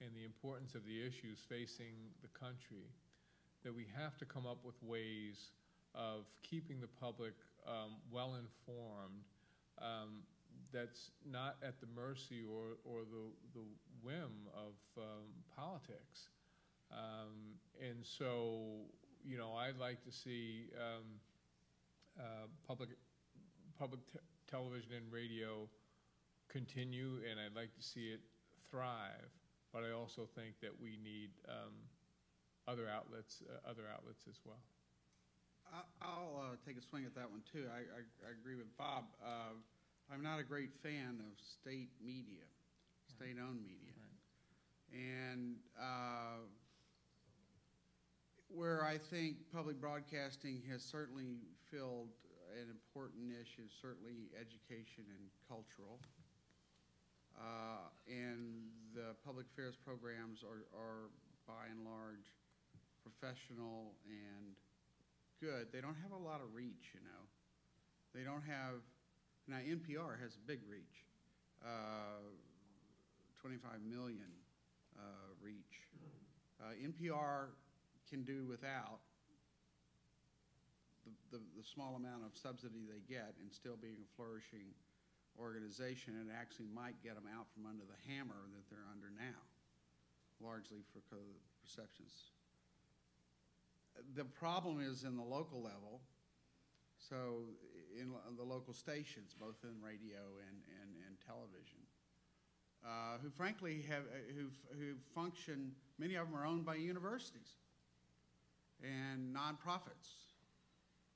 and the importance of the issues facing the country, that we have to come up with ways of keeping the public well informed, that's not at the mercy or the whim of politics. And so, you know, I'd like to see public television and radio continue, and I'd like to see it thrive. But I also think that we need other outlets as well. I'll take a swing at that one too. I agree with Bob. I'm not a great fan of state media, state-owned media. Right. And where I think public broadcasting has certainly filled an important niche is certainly education and cultural. And the public affairs programs are by and large professional and good. They don't have a lot of reach, you know. They don't have. Now, NPR has a big reach, 25 million reach. NPR can do without the small amount of subsidy they get and still being a flourishing organization, and actually might get them out from under the hammer that they're under now, largely for perceptions. The problem is in the local level, so in the local stations, both in radio and television, who frankly have, who function, many of them are owned by universities and nonprofits.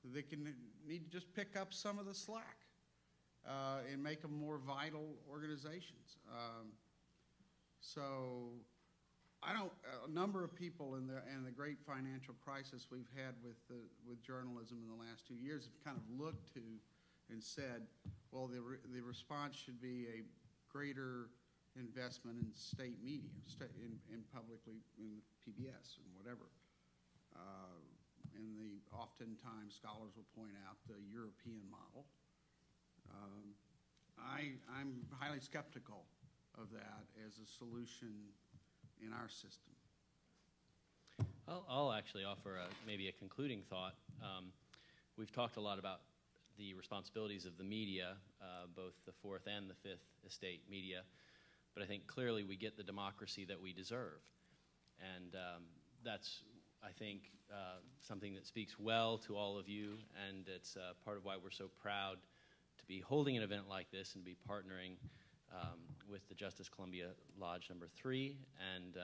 They can need to just pick up some of the slack and make them more vital organizations. So I don't, a number of people in the great financial crisis we've had with journalism in the last 2 years have kind of looked to and said, well, the response should be a greater investment in state media, in publicly, in the PBS and whatever. And the oftentimes scholars will point out the European model. I'm highly skeptical of that as a solution in our system. I'll actually offer maybe a concluding thought. We've talked a lot about the responsibilities of the media, both the fourth and the fifth estate media, but I think clearly we get the democracy that we deserve. And that's, I think, something that speaks well to all of you, and it's part of why we're so proud to be holding an event like this and be partnering with the Justice Columbia Lodge number 3, and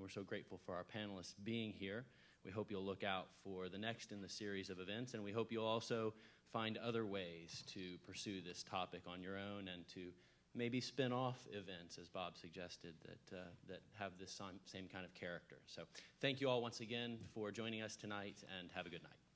we're so grateful for our panelists being here. We hope you'll look out for the next in the series of events, and we hope you'll also find other ways to pursue this topic on your own and to maybe spin off events, as Bob suggested, that have this same kind of character. So thank you all once again for joining us tonight, and have a good night.